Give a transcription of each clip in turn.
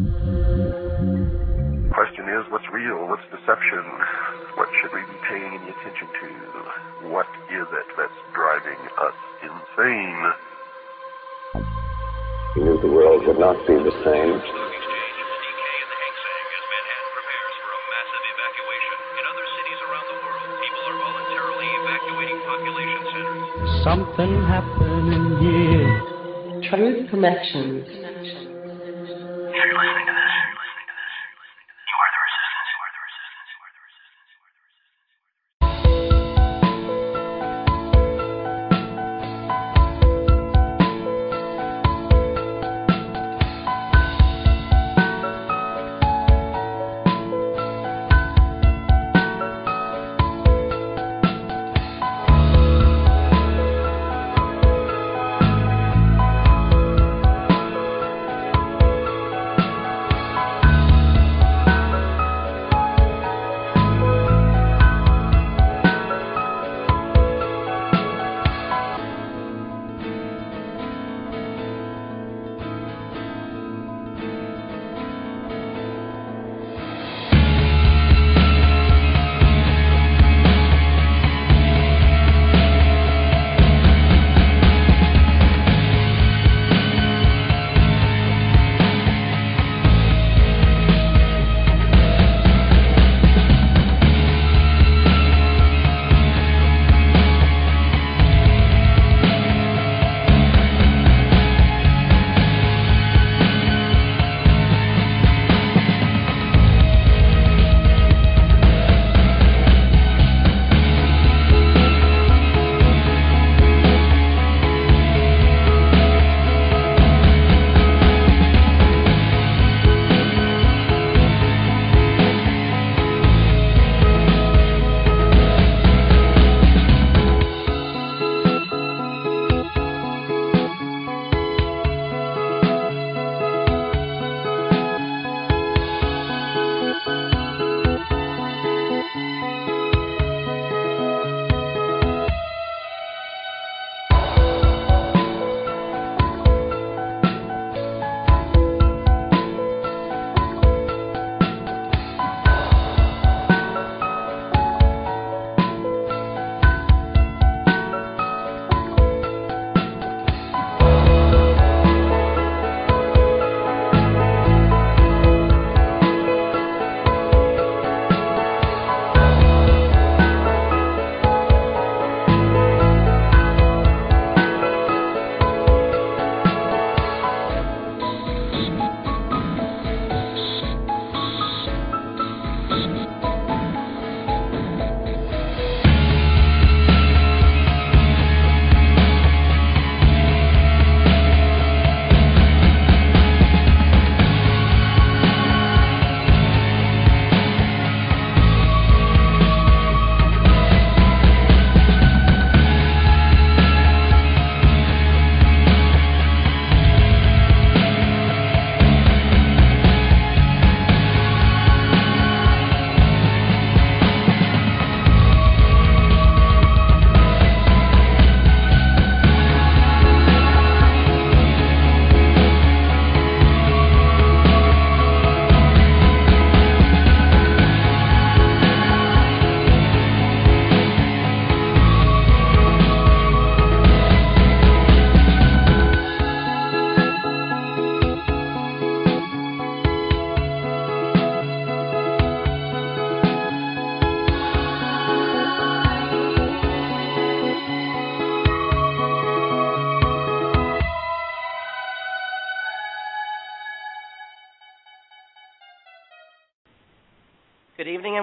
The question is, what's real? What's deception? What should we be paying any attention to? What is it that's driving us insane? He knew the world would not be the same. Something happening here. Truth Connections. If you're listening to this, you are the resistance.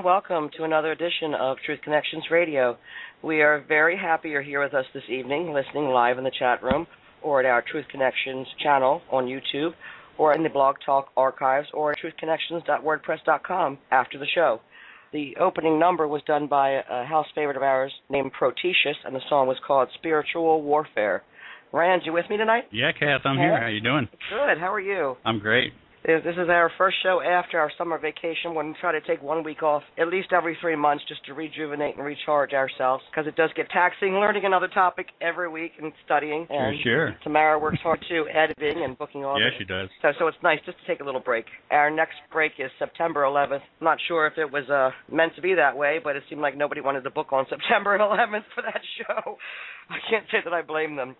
Welcome to another edition of Truth Connections Radio. We are very happy you're here with us this evening, listening live in the chat room or at our Truth Connections channel on YouTube or in the Blog Talk archives or at truthconnections.wordpress.com after the show. The opening number was done by a house favorite of ours named Protetius, and the song was called Spiritual Warfare. Rand, you with me tonight? Yeah, Kath, I'm here. How you doing? Good. How are you? I'm great. This is our first show after our summer vacation when we try to take 1 week off at least every 3 months just to rejuvenate and recharge ourselves, because it does get taxing learning another topic every week and studying. And sure. Tamara works hard too, editing and booking all that. Yeah, she does. So it's nice just to take a little break. Our next break is September 11th. I'm not sure if it was meant to be that way, but it seemed like nobody wanted to book on September 11th for that show. I can't say that I blame them.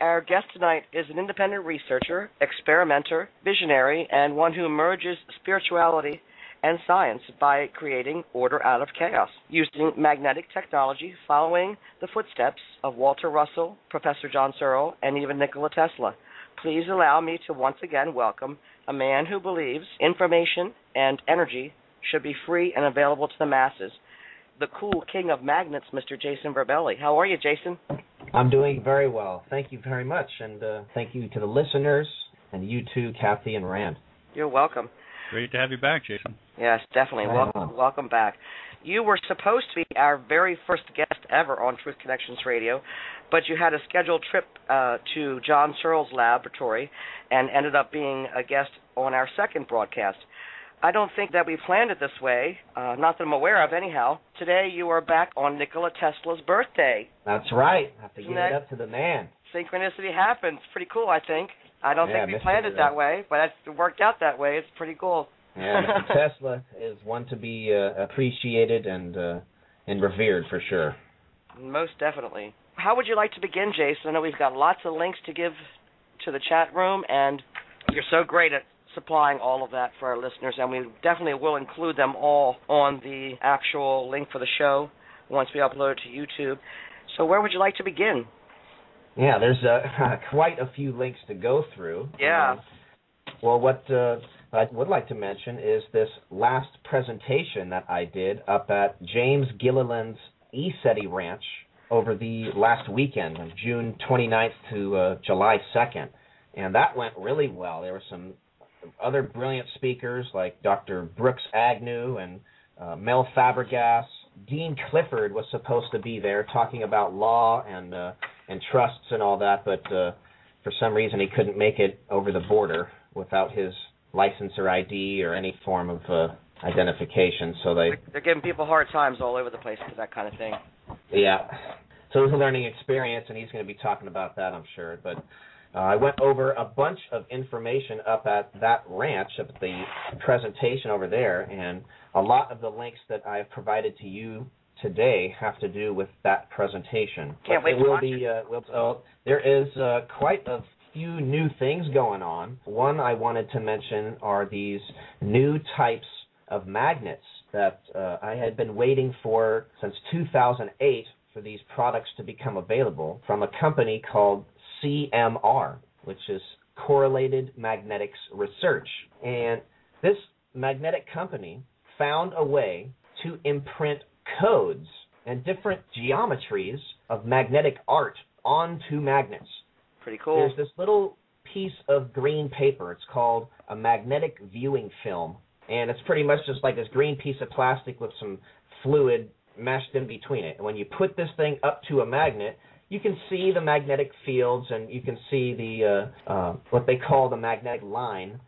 Our guest tonight is an independent researcher, experimenter, visionary, and one who merges spirituality and science by creating order out of chaos, using magnetic technology, following the footsteps of Walter Russell, Professor John Searl, and even Nikola Tesla. Please allow me to once again welcome a man who believes information and energy should be free and available to the masses, the cool king of magnets, Mr. Jason Verbelli. How are you, Jason? I'm doing very well. Thank you very much, and thank you to the listeners, and you too, Kathy and Rand. You're welcome. Great to have you back, Jason. Yes, definitely. Welcome back. You were supposed to be our very first guest ever on Truth Connections Radio, but you had a scheduled trip to John Searl's laboratory and ended up being a guest on our second broadcast. I don't think that we planned it this way, not that I'm aware of anyhow. Today you are back on Nikola Tesla's birthday. That's right. I have to give it up to the man. Synchronicity happens. Pretty cool, I think. I don't think we planned it that way, but it worked out that way. It's pretty cool. Yeah, Mr. Tesla is one to be appreciated and revered for sure. Most definitely. How would you like to begin, Jason? I know we've got lots of links to give to the chat room, and you're so great at supplying all of that for our listeners, and we definitely will include them all on the actual link for the show once we upload it to YouTube. So where would you like to begin? Yeah, there's quite a few links to go through. Yeah. Well, what I would like to mention is this last presentation that I did up at James Gilliland's eSETI Ranch over the last weekend of June 29th to July 2nd, and that went really well. There were some other brilliant speakers like Dr. Brooks Agnew and Mel Fabregas. Dean Clifford was supposed to be there talking about law and trusts and all that, but for some reason he couldn't make it over the border without his license or ID or any form of identification. So they're giving people hard times all over the place for that kind of thing. Yeah. So it was a learning experience, and he's going to be talking about that, I'm sure. But I went over a bunch of information up at that ranch, up at the presentation over there, and a lot of the links that I've provided to you today have to do with that presentation. Can't wait to watch it. There is quite a few new things going on. One I wanted to mention are these new types of magnets that I had been waiting for since 2008 for these products to become available from a company called CMR, which is Correlated Magnetics Research. And this magnetic company found a way to imprint codes and different geometries of magnetic art onto magnets. Pretty cool. There's this little piece of green paper. It's called a magnetic viewing film. And it's pretty much just like this green piece of plastic with some fluid mashed in between it. And when you put this thing up to a magnet, you can see the magnetic fields, and you can see the what they call the magnetic line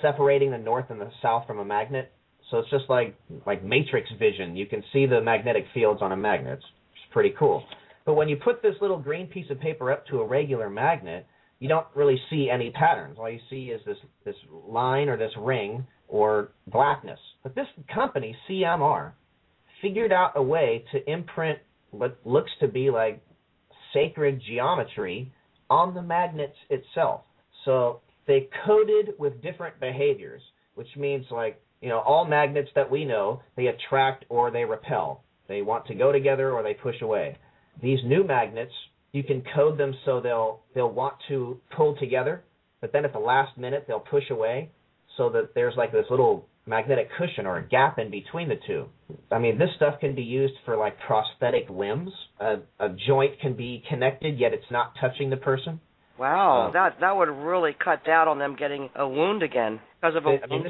separating the north and the south from a magnet. So it's just like matrix vision. You can see the magnetic fields on a magnet. It's pretty cool. But when you put this little green piece of paper up to a regular magnet, you don't really see any patterns. All you see is this line or this ring or blackness. But this company, CMR, figured out a way to imprint what looks to be like sacred geometry on the magnets itself. So they coded with different behaviors, which means all magnets that we know, they attract or they repel. They want to go together or they push away. These new magnets, you can code them so they'll want to pull together, but then at the last minute they'll push away, so that there's like this little magnetic cushion or a gap in between the two. I mean, this stuff can be used for like prosthetic limbs. A joint can be connected, yet it's not touching the person. Wow, that would really cut down on them getting a wound again. This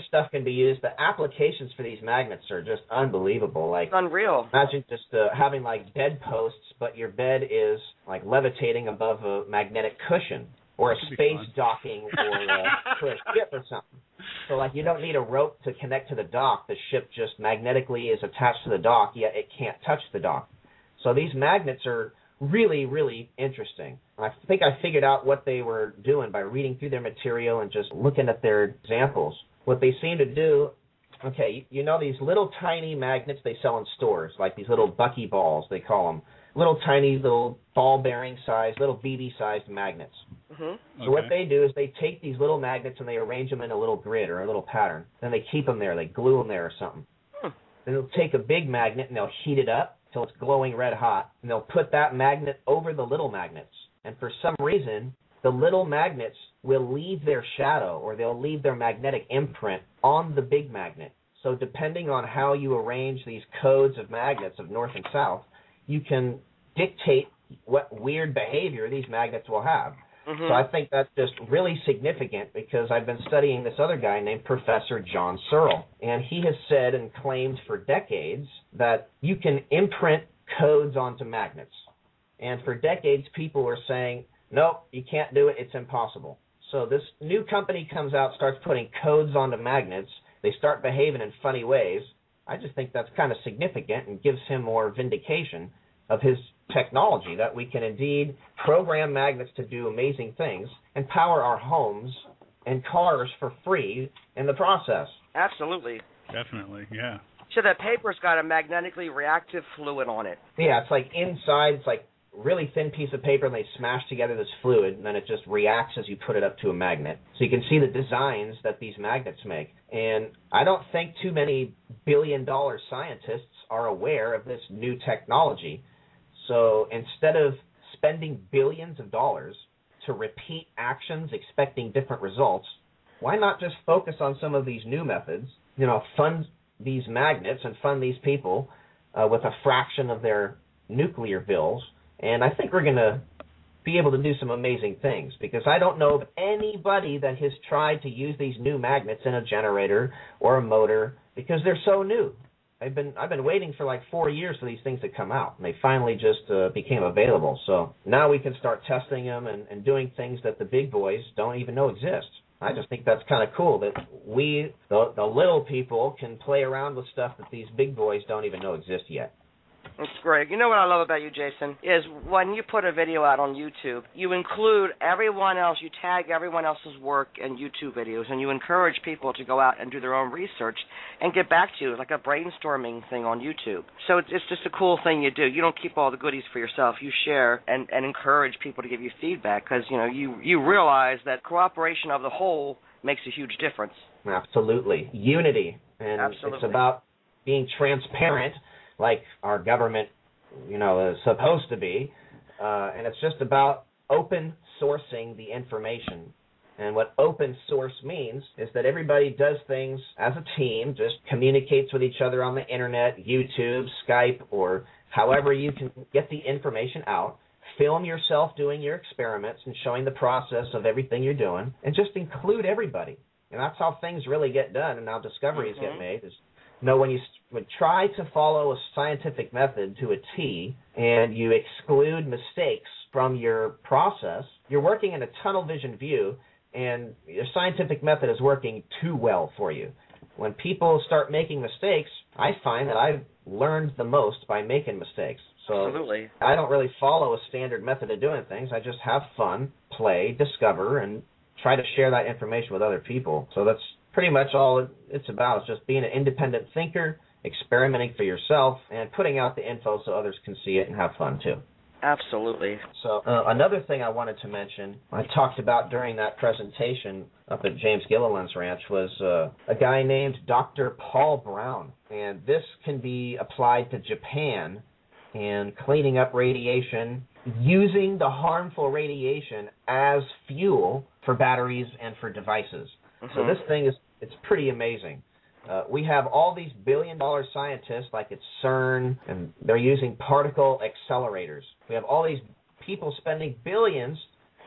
stuff can be used. The applications for these magnets are just unbelievable. Like, unreal. Imagine just having like bed posts, but your bed is like levitating above a magnetic cushion or a space docking or a ship or something. So, like, you don't need a rope to connect to the dock. The ship just magnetically is attached to the dock, yet it can't touch the dock. So these magnets are really, really interesting. And I think I figured out what they were doing by reading through their material and just looking at their examples. What they seem to do, okay, you know these little tiny magnets they sell in stores, like these little buckyballs, they call them. Little tiny, little ball-bearing size, little beady-sized magnets. Mm-hmm. Okay. So what they do is they take these little magnets and they arrange them in a little grid or a little pattern. Then they keep them there. They glue them there or something. Hmm. Then they'll take a big magnet and they'll heat it up till it's glowing red hot. And they'll put that magnet over the little magnets. And for some reason, the little magnets will leave their shadow or they'll leave their magnetic imprint on the big magnet. So depending on how you arrange these codes of magnets of north and south, you can dictate what weird behavior these magnets will have. Mm-hmm. So I think that's just really significant because I've been studying this other guy named Professor John Searl, and he has said and claimed for decades that you can imprint codes onto magnets. And for decades, people were saying, nope, you can't do it, it's impossible. So this new company comes out, starts putting codes onto magnets. They start behaving in funny ways. I just think that's kind of significant and gives him more vindication of his technology, that we can indeed program magnets to do amazing things and power our homes and cars for free in the process. Absolutely. Definitely, yeah. So that paper's got a magnetically reactive fluid on it. Yeah, it's like inside, it's like really thin piece of paper, and they smash together this fluid, and then it just reacts as you put it up to a magnet. So you can see the designs that these magnets make. And I don't think too many billion-dollar scientists are aware of this new technology. So instead of spending billions of dollars to repeat actions expecting different results, why not just focus on some of these new methods, you know, fund these magnets and fund these people with a fraction of their nuclear bills? And I think we're going to be able to do some amazing things, because I don't know of anybody that has tried to use these new magnets in a generator or a motor, because they're so new. I've been waiting for like 4 years for these things to come out, and they finally just became available. So now we can start testing them and doing things that the big boys don't even know exist. I just think that's kind of cool that we, the little people, can play around with stuff that these big boys don't even know exists yet. That's great. You know what I love about you, Jason, is when you put a video out on YouTube, you include everyone else, you tag everyone else's work in YouTube videos, and you encourage people to go out and do their own research and get back to you, like a brainstorming thing on YouTube. So it's just a cool thing you do. You don't keep all the goodies for yourself. You share and encourage people to give you feedback, because, you know, you realize that cooperation of the whole makes a huge difference. Absolutely. Unity. And absolutely. It's about being transparent, like our government, you know, is supposed to be. And it's just about open sourcing the information. And what open source means is that everybody does things as a team, just communicates with each other on the internet, YouTube, Skype, or however you can get the information out. Film yourself doing your experiments and showing the process of everything you're doing, and just include everybody. And that's how things really get done and how discoveries get made, is when you would try to follow a scientific method to a T and you exclude mistakes from your process, you're working in a tunnel vision view, and your scientific method is working too well for you. When people start making mistakes, I find that I've learned the most by making mistakes. So absolutely. I don't really follow a standard method of doing things. I just have fun, play, discover, and try to share that information with other people. So that's pretty much all it's about, is just being an independent thinker, experimenting for yourself, and putting out the info so others can see it and have fun too. Absolutely. So another thing I wanted to mention, I talked about during that presentation up at James Gilliland's ranch, was a guy named Dr. Paul Brown. And this can be applied to Japan and cleaning up radiation, using the harmful radiation as fuel for batteries and for devices. So this thing it's pretty amazing. We have all these billion-dollar scientists, like it's CERN, and they're using particle accelerators. We have all these people spending billions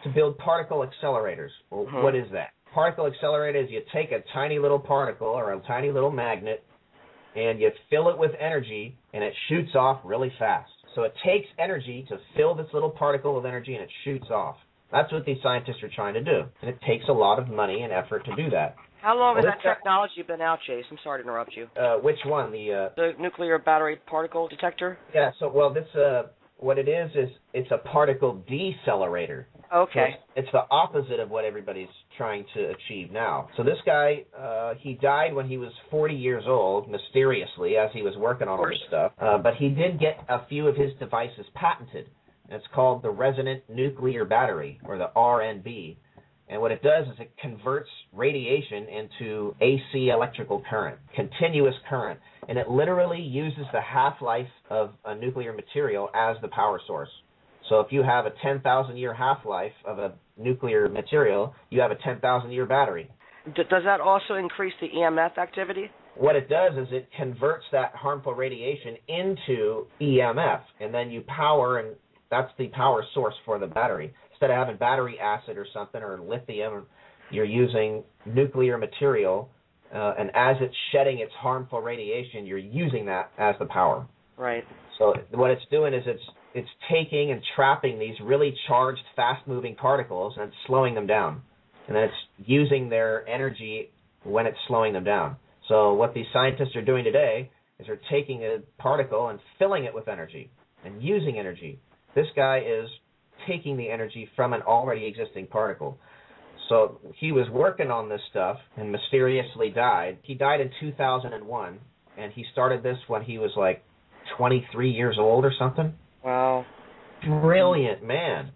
to build particle accelerators. Well, what is that? Particle accelerator is you take a tiny little particle or a tiny little magnet, and you fill it with energy, and it shoots off really fast. So it takes energy to fill this little particle with energy, and it shoots off. That's what these scientists are trying to do, and it takes a lot of money and effort to do that. How long has that technology been out, Jace? I'm sorry to interrupt you. Which one? The nuclear battery particle detector? Yeah, so, well, this, what it is it's a particle decelerator. Okay. So it's the opposite of what everybody's trying to achieve now. So this guy, he died when he was 40 years old, mysteriously, as he was working on all this stuff. But he did get a few of his devices patented. It's called the Resonant Nuclear Battery, or the RNB. And what it does is it converts radiation into AC electrical current, continuous current, and it literally uses the half-life of a nuclear material as the power source. So if you have a 10,000-year half-life of a nuclear material, you have a 10,000-year battery. Does that also increase the EMF activity? What it does is it converts that harmful radiation into EMF, and then you power, and that's the power source for the battery. Instead of having battery acid or something or lithium, you're using nuclear material, and as it's shedding its harmful radiation, you're using that as the power. Right. So what it's doing is it's taking and trapping these really charged, fast-moving particles and it's slowing them down, and then it's using their energy when it's slowing them down. So what these scientists are doing today is they're taking a particle and filling it with energy and using energy. This guy is taking the energy from an already existing particle. So he was working on this stuff and mysteriously died. He died in 2001, and he started this when he was like 23 years old or something. Wow. Brilliant man.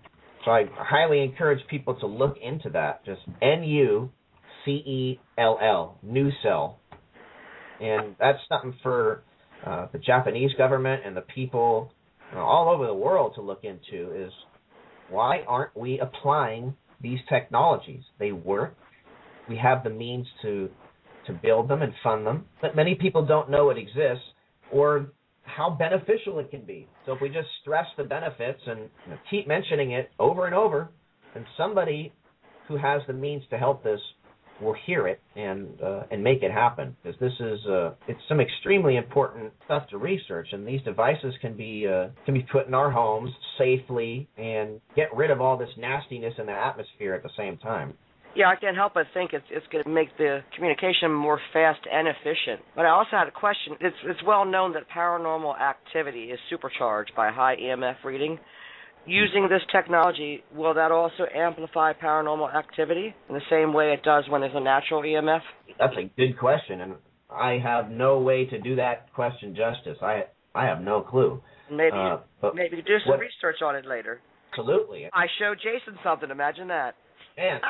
So I highly encourage people to look into that. Just NUCELL, NUCELL. And that's something for the Japanese government and the people all over the world to look into is, why aren't we applying these technologies? They work. We have the means to build them and fund them. But many people don't know it exists or how beneficial it can be. So if we just stress the benefits and keep mentioning it over and over, then somebody who has the means to help this will hear it and make it happen. Because this is it's some extremely important stuff to research, and these devices can be put in our homes safely and get rid of all this nastiness in the atmosphere at the same time. Yeah, I can't help but think it's going to make the communication more fast and efficient. But I also had a question. It's well known that paranormal activity is supercharged by high EMF reading. Using this technology, will that also amplify paranormal activity in the same way it does when there's a natural EMF? That's a good question, and I have no way to do that question justice. I have no clue. Maybe do some research on it later. Absolutely. I show Jason something. Imagine that. Man,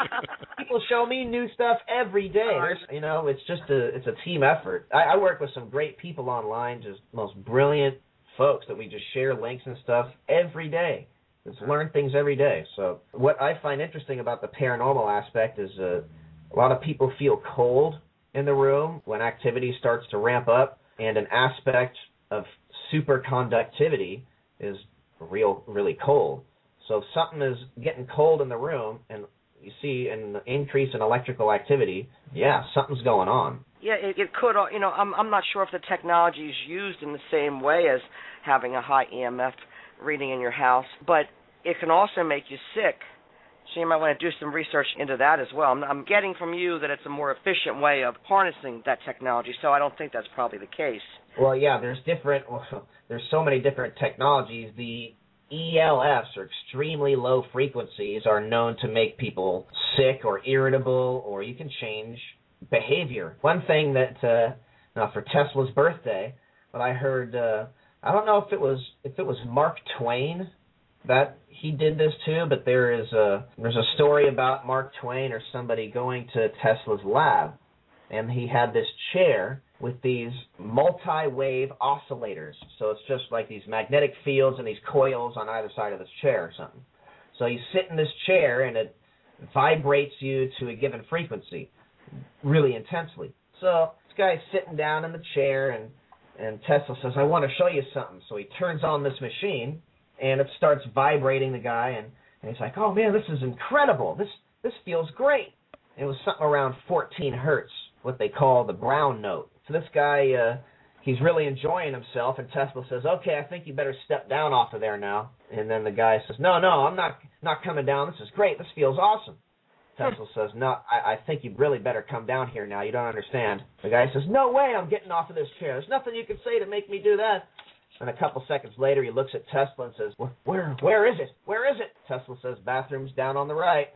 people show me new stuff every day. You know, it's just a team effort. I work with some great people online, just most brilliant folks that we just share links and stuff every day. Just learn things every day. So what I find interesting about the paranormal aspect is a lot of people feel cold in the room when activity starts to ramp up, and an aspect of superconductivity is really cold. So if something is getting cold in the room and you see an increase in electrical activity, yeah, something's going on. Yeah, it could. You know, I'm not sure if the technology is used in the same way as having a high EMF reading in your house, but it can also make you sick. So you might want to do some research into that as well. I'm getting from you that it's a more efficient way of harnessing that technology, so I don't think that's probably the case. Well, yeah, there's so many different technologies. The ELFs, or extremely low frequencies, are known to make people sick or irritable, or you can change behavior. One thing that for Tesla's birthday, when I heard, I don't know if it was Mark Twain that he did this to, but there's a story about Mark Twain or somebody going to Tesla's lab, and he had this chair with these multi-wave oscillators. So it's just like these magnetic fields and these coils on either side of this chair or something. So you sit in this chair and it vibrates you to a given frequency really intensely. So this guy's sitting down in the chair and Tesla says, I want to show you something. So he turns on this machine and it starts vibrating the guy, and he's like, oh man, this is incredible. This feels great. And it was something around 14 hertz, what they call the Brown note. So this guy, he's really enjoying himself, and Tesla says, okay, I think you better step down off of there now. And then the guy says, no, I'm not coming down. This is great. This feels awesome. Tesla says, no, I think you really better come down here now. You don't understand. The guy says, no way I'm getting off of this chair. There's nothing you can say to make me do that. And a couple seconds later, he looks at Tesla and says, where is it? Where is it? Tesla says, bathroom's down on the right.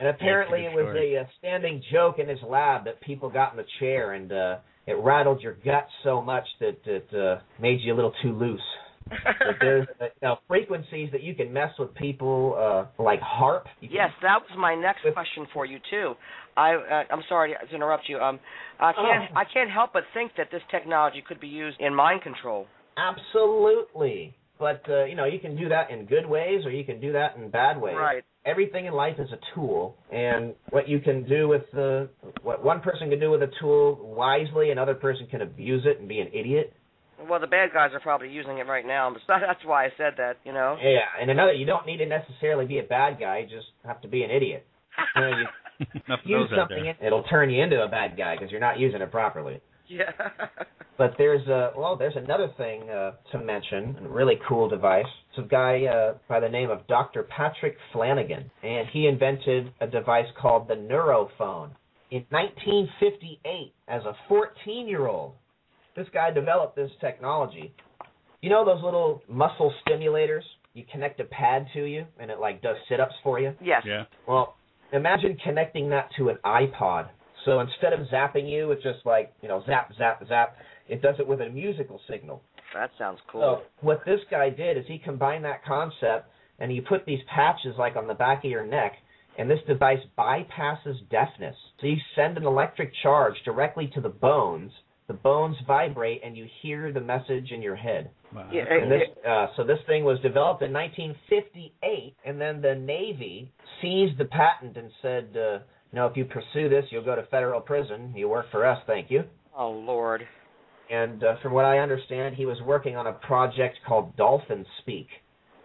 And apparently it was a standing joke in his lab that people got in the chair, and it rattled your gut so much that it made you a little too loose. But there's frequencies that you can mess with people, like harp. Yes, that was my next question for you too. I'm sorry to interrupt you. I can't help but think that this technology could be used in mind control. Absolutely, but you can do that in good ways, or you can do that in bad ways. Right. Everything in life is a tool, and what you can do with what one person can do with a tool wisely, another person can abuse it and be an idiot. Well, the bad guys are probably using it right now. That's why I said that, you know. Yeah, and another, you don't need to necessarily be a bad guy. You just have to be an idiot. You know, you use something, it'll turn you into a bad guy because you're not using it properly. Yeah. But there's another thing to mention, a really cool device. It's a guy by the name of Dr. Patrick Flanagan, and he invented a device called the Neurophone in 1958 as a 14-year-old. This guy developed this technology. You know those little muscle stimulators? You connect a pad to you, and it, does sit-ups for you? Yes. Yeah. Well, imagine connecting that to an iPod. So instead of zapping you, it's just zap, zap, zap. It does it with a musical signal. That sounds cool. So what this guy did is he combined that concept, and you put these patches, on the back of your neck, and this device bypasses deafness. So you send an electric charge directly to the bones. The bones vibrate, and you hear the message in your head. Wow. Yeah, so this thing was developed in 1958, and then the Navy seized the patent and said, if you pursue this, you'll go to federal prison. You work for us, thank you. Oh, Lord. And from what I understand, he was working on a project called Dolphin Speak,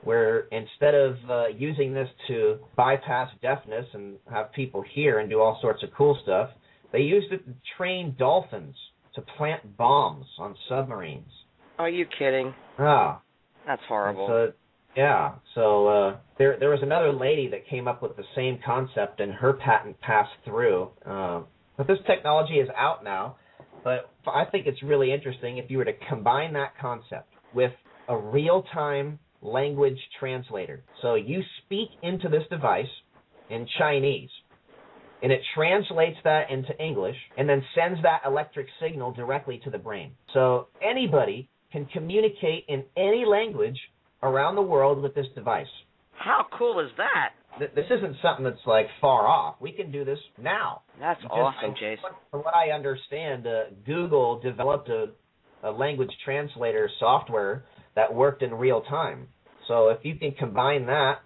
where instead of using this to bypass deafness and have people hear and do all sorts of cool stuff, they used it to train dolphins to plant bombs on submarines. Are you kidding? Ah. That's horrible. There was another lady that came up with the same concept, and her patent passed through. But this technology is out now, but I think it's really interesting if you were to combine that concept with a real-time language translator. So you speak into this device in Chinese, and it translates that into English and then sends that electric signal directly to the brain. So anybody can communicate in any language around the world with this device. How cool is that? This isn't something that's, far off. We can do this now. That's awesome, Jason. From what I understand, Google developed a language translator software that worked in real time. So if you can combine that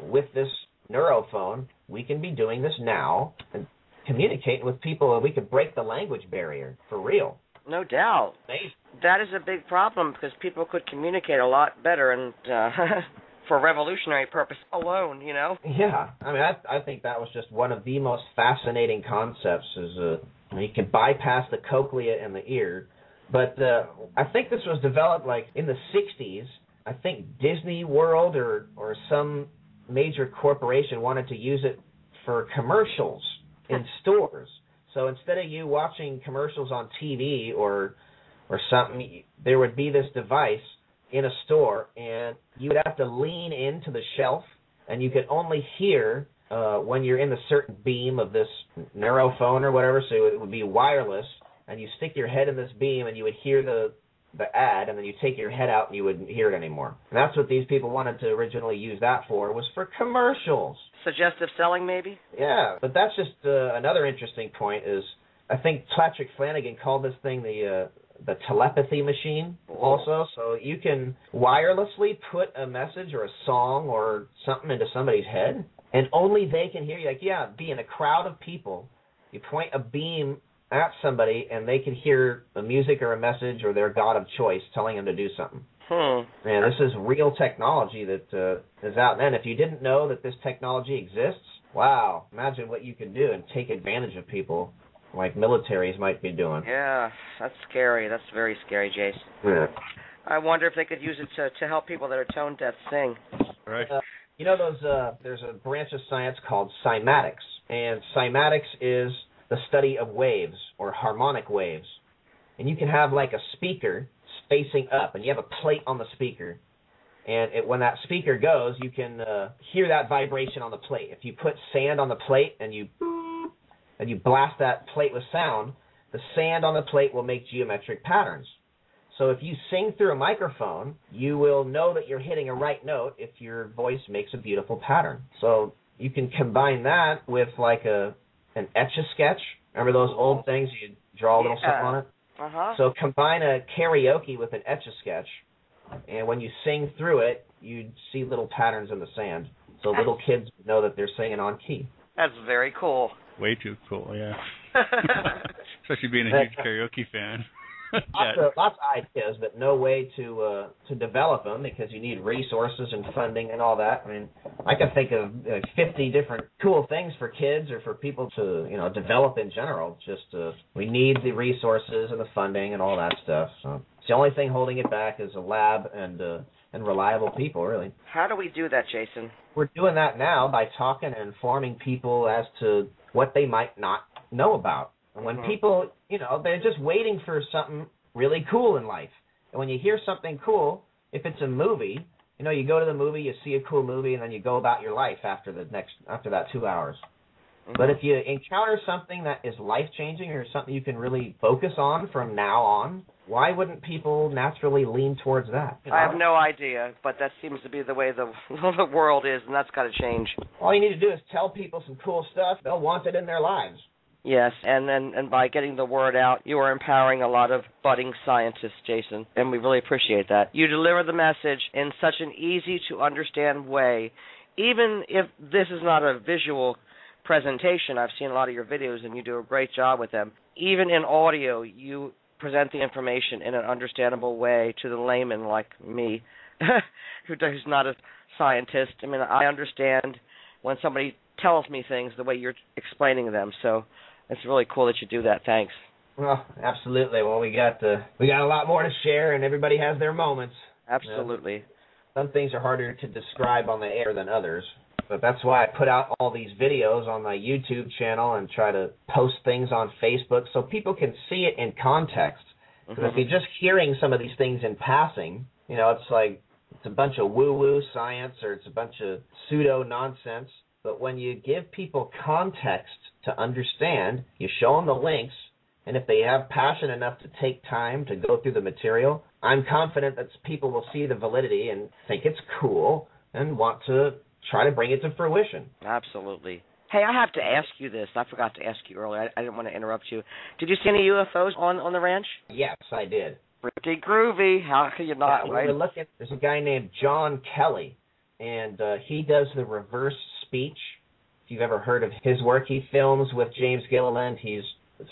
with this Neurophone, we can be doing this now and communicating with people, and we could break the language barrier for real. No doubt. Amazing. That is a big problem because people could communicate a lot better and for revolutionary purpose alone, you know? Yeah. I mean, I think that was just one of the most fascinating concepts is you can bypass the cochlea and the ear. But I think this was developed in the 60s. I think Disney World or some major corporation wanted to use it for commercials in stores. So instead of you watching commercials on TV or something, there would be this device in a store, and you would have to lean into the shelf, and you could only hear when you're in the certain beam of this Neurophone or whatever, so it would be wireless, and you stick your head in this beam, and you would hear the ad, and then you take your head out and you wouldn't hear it anymore. And that's what these people wanted to originally use that for, was for commercials. Suggestive selling, maybe? Yeah, but that's just another interesting point is I think Patrick Flanagan called this thing the telepathy machine also. So you can wirelessly put a message or a song or something into somebody's head, and only they can hear you. Be in a crowd of people. You point a beam at somebody, and they can hear the music or a message or their god of choice telling them to do something. Man, this is real technology that is out. And if you didn't know that this technology exists, wow, imagine what you can do and take advantage of people like militaries might be doing. Yeah, that's scary. That's very scary, Jason. Yeah. I wonder if they could use it to help people that are tone deaf sing. Right. There's a branch of science called cymatics. And cymatics is the study of waves or harmonic waves. And you can have like a speaker facing up, and you have a plate on the speaker. And when that speaker goes, you can hear that vibration on the plate. If you put sand on the plate and you blast that plate with sound, the sand on the plate will make geometric patterns. So if you sing through a microphone, you will know that you're hitting a right note if your voice makes a beautiful pattern. So you can combine that with like an etch-a-sketch. Remember those old things? You draw a little something on it? Uh-huh. So combine a karaoke with an etch-a-sketch, and when you sing through it, you see little patterns in the sand. So little kids know that they're singing on key. That's very cool. Way too cool, yeah. Especially being a huge karaoke fan. Lots of ideas, but no way to develop them because you need resources and funding and all that. I mean, I can think of 50 different cool things for kids or for people to develop in general. Just we need the resources and the funding and all that stuff. So it's the only thing holding it back is a lab and reliable people, really. How do we do that, Jason? We're doing that now by talking and informing people as to what they might not know about. And when people, they're just waiting for something really cool in life. And when you hear something cool, if it's a movie, you go to the movie, you see a cool movie, and then you go about your life after that 2 hours. Mm-hmm. But if you encounter something that is life-changing or something you can really focus on from now on, why wouldn't people naturally lean towards that? I have no idea, but that seems to be the way the world is, and that's got to change. All you need to do is tell people some cool stuff. They'll want it in their lives. Yes, and by getting the word out, you are empowering a lot of budding scientists, Jason, and we really appreciate that. You deliver the message in such an easy-to-understand way, even if this is not a visual presentation. I've seen a lot of your videos, and you do a great job with them. Even in audio, you present the information in an understandable way to the layman like me, who's not a scientist. I mean, I understand when somebody tells me things the way you're explaining them, so it's really cool that you do that. Thanks. Well, absolutely. Well, we got a lot more to share, and everybody has their moments. Absolutely. Some things are harder to describe on the air than others, but that's why I put out all these videos on my YouTube channel and try to post things on Facebook so people can see it in context. Because if you're just hearing some of these things in passing, it's like it's a bunch of woo-woo science or it's a bunch of pseudo-nonsense. But when you give people context to understand, you show them the links, and if they have passion enough to take time to go through the material, I'm confident that people will see the validity and think it's cool and want to try to bring it to fruition. Absolutely. Hey, I have to ask you this. I forgot to ask you earlier. I didn't want to interrupt you. Did you see any UFOs on the ranch? Yes, I did. Pretty groovy. How could you not, right? There's a guy named John Kelly, and he does the reverse speech. If you've ever heard of his work, he films with James Gilliland. He's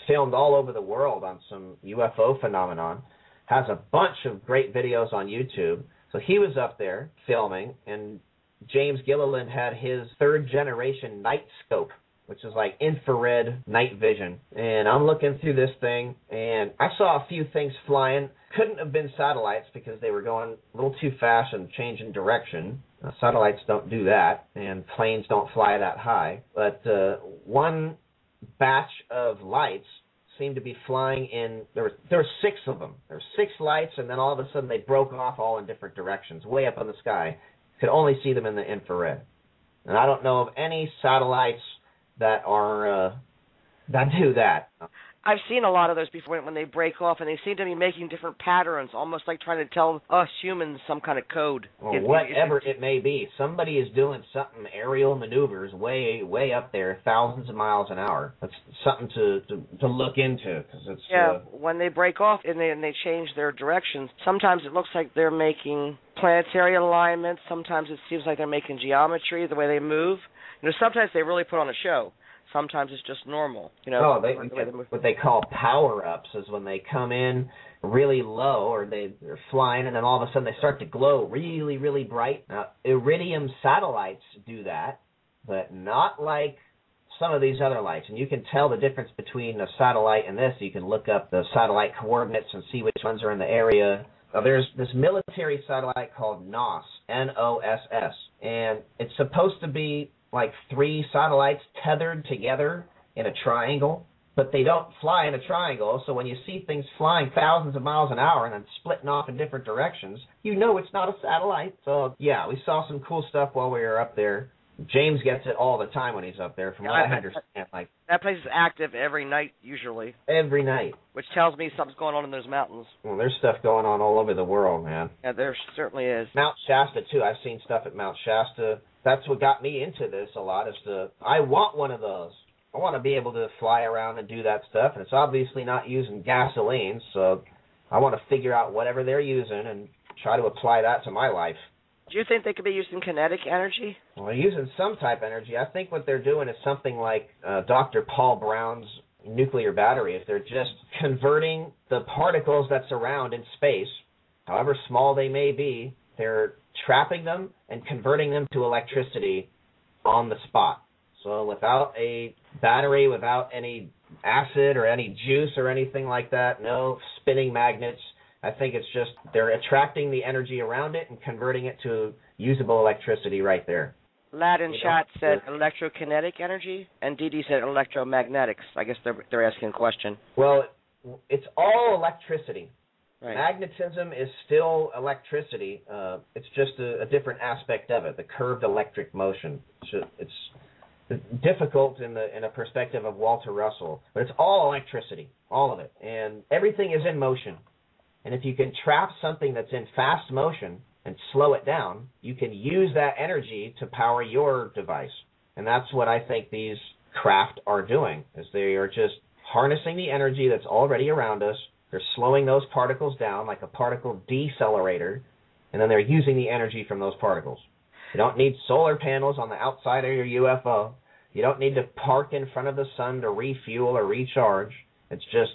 filmed all over the world on some UFO phenomenon, has a bunch of great videos on YouTube. So he was up there filming, and James Gilliland had his third-generation night scope, which is like infrared night vision. And I'm looking through this thing, and I saw a few things flying. Couldn't have been satellites because they were going a little too fast and changing direction. Satellites don't do that, and planes don't fly that high. But one batch of lights seemed to be flying in. There were six of them. There were six lights, and then all of a sudden they broke off all in different directions, way up in the sky. Could only see them in the infrared. And I don't know of any satellites that are that do that. I've seen a lot of those before when they break off, and they seem to be making different patterns, almost like trying to tell us humans some kind of code. Well, whatever it may be, somebody is doing something, aerial maneuvers way, way up there, thousands of miles an hour. That's something to look into. 'Cause it's, when they break off and they change their directions, sometimes it looks like they're making planetary alignments. Sometimes it seems like they're making geometry, the way they move. Sometimes they really put on a show. Sometimes it's just normal, what they call power-ups is when they come in really low or they're flying, and then all of a sudden they start to glow really, really bright. Now, Iridium satellites do that, but not like some of these other lights. And you can tell the difference between a satellite and this. You can look up the satellite coordinates and see which ones are in the area. Now, there's this military satellite called NOSS, N-O-S-S, and it's supposed to be like three satellites tethered together in a triangle, but they don't fly in a triangle. So when you see things flying thousands of miles an hour and then splitting off in different directions, you know it's not a satellite. So, yeah, we saw some cool stuff while we were up there. James gets it all the time when he's up there, from what I understand. Like, that place is active every night, usually. Every night. Which tells me something's going on in those mountains. Well, there's stuff going on all over the world, man. Yeah, there certainly is. Mount Shasta, too. I've seen stuff at Mount Shasta. That's what got me into this a lot, is I want one of those. I want to be able to fly around and do that stuff, and it's obviously not using gasoline, so I want to figure out whatever they're using and try to apply that to my life. Do you think they could be using kinetic energy? Well, they're using some type of energy. I think what they're doing is something like Dr. Paul Brown's nuclear battery. If they're just converting the particles that's around in space, however small they may be, they're trapping them and converting them to electricity on the spot. So without a battery, without any acid or any juice or anything like that, no spinning magnets. I think it's just they're attracting the energy around it and converting it to usable electricity right there. Latin Shot said electrokinetic energy, and Dee Dee said electromagnetics. I guess they're asking a question. Well, it's all electricity. Right. Magnetism is still electricity. It's just a different aspect of it, the curved electric motion. So it's difficult in a perspective of Walter Russell, but it's all electricity, all of it, and everything is in motion. And if you can trap something that's in fast motion and slow it down, you can use that energy to power your device. And that's what I think these craft are doing, is they are just harnessing the energy that's already around us. They're slowing those particles down like a particle decelerator, and then they're using the energy from those particles. You don't need solar panels on the outside of your UFO. You don't need to park in front of the sun to refuel or recharge. It's just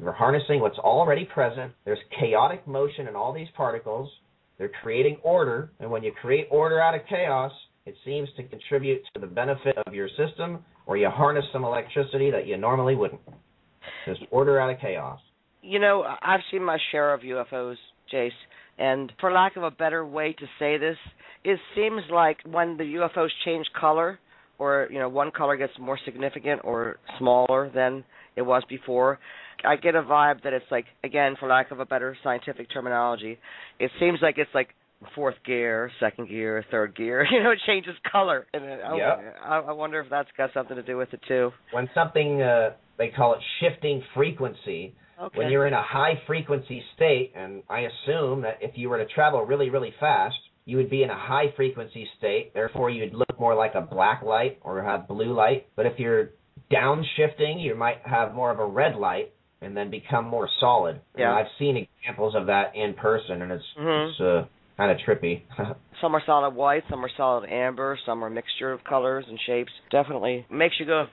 we're harnessing what's already present. There's chaotic motion in all these particles. They're creating order, and when you create order out of chaos, it seems to contribute to the benefit of your system, or you harness some electricity that you normally wouldn't. There's order out of chaos. You know, I've seen my share of UFOs, Jace, and for lack of a better way to say this, it seems like when the UFOs change color, or, you know, one color gets more significant or smaller than it was before, I get a vibe that it's like, again, for lack of a better scientific terminology, it seems like it's like fourth gear, second gear, third gear. You know, it changes color. And I wonder if that's got something to do with it, too. When something, they call it shifting frequency. Okay. When you're in a high-frequency state, and I assume that if you were to travel really, really fast, you would be in a high-frequency state. Therefore, you'd look more like a black light or have blue light. But if you're downshifting, you might have more of a red light and then become more solid. Yeah. And I've seen examples of that in person, and it's kind of trippy. Some are solid white, some are solid amber, some are a mixture of colors and shapes. Definitely makes you go,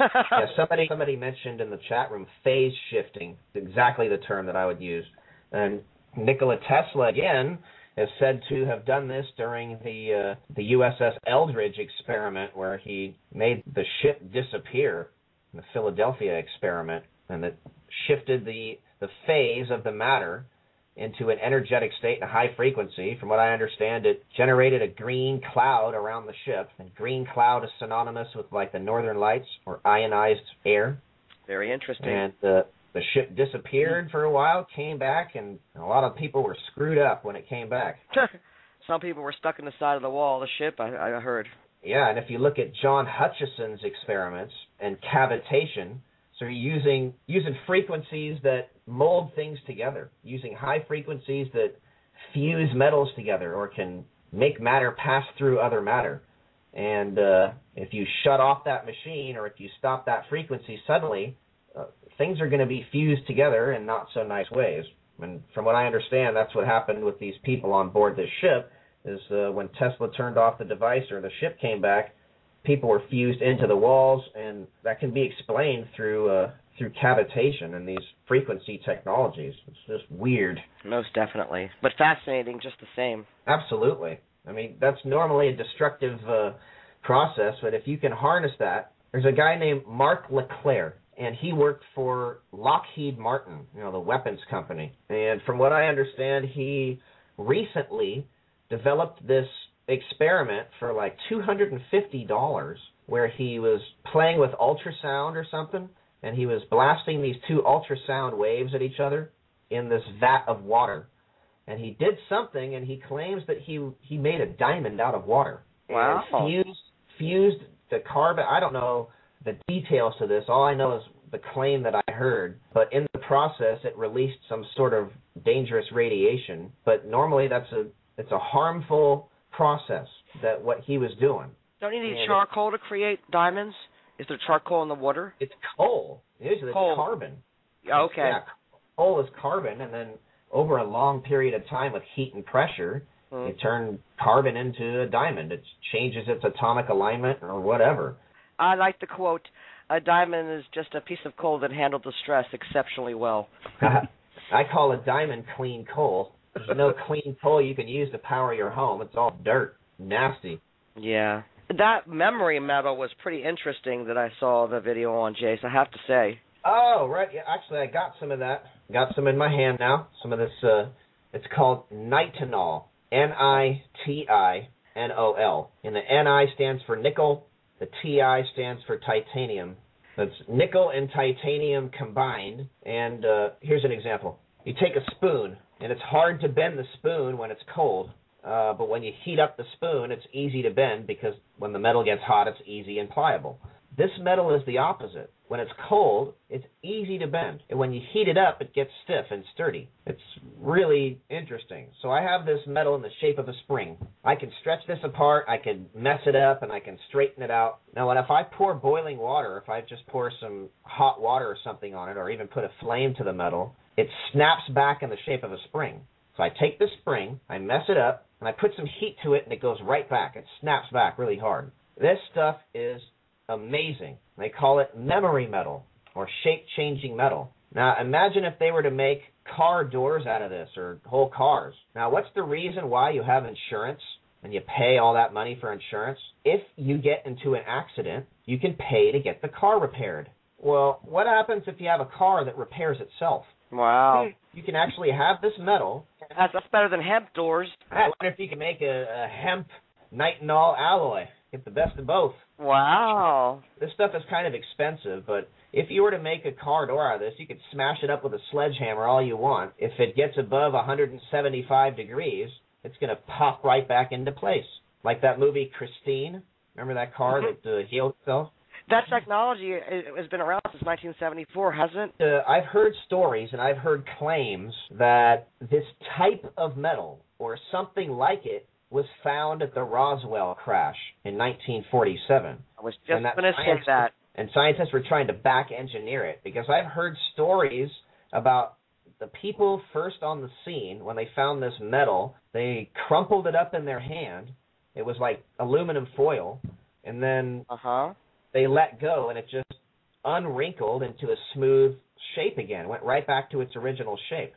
Yeah, somebody mentioned in the chat room phase shifting, exactly the term that I would use. And Nikola Tesla, again, is said to have done this during the USS Eldridge experiment, where he made the ship disappear in the Philadelphia experiment. And it shifted the phase of the matter into an energetic state and a high frequency. From what I understand, it generated a green cloud around the ship. And green cloud is synonymous with, like, the northern lights or ionized air. Very interesting. And the ship disappeared for a while, came back, and a lot of people were screwed up when it came back. Some people were stuck in the side of the wall of the ship, I heard. Yeah, and if you look at John Hutchison's experiments and cavitation, so you're using frequencies that mold things together, using high frequencies that fuse metals together or can make matter pass through other matter. And if you shut off that machine or if you stop that frequency suddenly, things are going to be fused together in not so nice ways. And from what I understand, that's what happened with these people on board this ship, is when Tesla turned off the device or the ship came back, people were fused into the walls, and that can be explained through cavitation and these frequency technologies. It's just weird. Most definitely. But fascinating just the same. Absolutely. I mean, that's normally a destructive process, but if you can harness that, there's a guy named Mark LeClaire, and he worked for Lockheed Martin, you know, the weapons company. And from what I understand, he recently developed this experiment for like $250 where he was playing with ultrasound or something, and he was blasting these two ultrasound waves at each other in this vat of water. And he did something, and he claims that he made a diamond out of water. Wow. And fused the carbon. I don't know the details to this. All I know is the claim that I heard. But in the process, it released some sort of dangerous radiation. But normally it's a harmful process, that what he was doing. Don't you need charcoal to create diamonds? Is there charcoal in the water? It's coal. Usually coal. It's carbon. Okay. Yeah, coal is carbon, and then over a long period of time with heat and pressure, you turn carbon into a diamond. It changes its atomic alignment or whatever. I like the quote, "A diamond is just a piece of coal that handled the stress exceptionally well." I call a diamond clean coal. There's no clean coal you can use to power your home. It's all dirt. Nasty. Yeah. That memory metal was pretty interesting that I saw the video on, Jace, I have to say. Oh, right. Yeah, actually, I got some of that. Got some in my hand now. Some of this, it's called nitinol, N-I-T-I-N-O-L. And the N-I stands for nickel. The T-I stands for titanium. That's nickel and titanium combined. And here's an example. You take a spoon, and it's hard to bend the spoon when it's cold. But when you heat up the spoon, it's easy to bend because when the metal gets hot, it's easy and pliable. This metal is the opposite. When it's cold, it's easy to bend. And when you heat it up, it gets stiff and sturdy. It's really interesting. So I have this metal in the shape of a spring. I can stretch this apart, I can mess it up, and I can straighten it out. Now, if I pour boiling water, if I just pour some hot water or something on it, or even put a flame to the metal, it snaps back in the shape of a spring. So I take this spring, I mess it up, and I put some heat to it, and it goes right back. It snaps back really hard. This stuff is amazing. They call it memory metal or shape-changing metal. Now, imagine if they were to make car doors out of this or whole cars. Now, what's the reason why you have insurance and you pay all that money for insurance? If you get into an accident, you can pay to get the car repaired. Well, what happens if you have a car that repairs itself? Wow. You can actually have this metal. That's better than hemp doors. I wonder if you can make a hemp nitinol alloy. Get the best of both. Wow. This stuff is kind of expensive, but if you were to make a car door out of this, you could smash it up with a sledgehammer all you want. If it gets above 175 degrees, it's going to pop right back into place. Like that movie Christine. Remember that car that healed itself? That technology has been around since 1974, hasn't it? I've heard stories and I've heard claims that this type of metal or something like it was found at the Roswell crash in 1947. I was just going to say that. And scientists were trying to back engineer it, because I've heard stories about the people first on the scene when they found this metal. They crumpled it up in their hand. It was like aluminum foil. And then they let go, and it just unwrinkled into a smooth shape again, went right back to its original shape.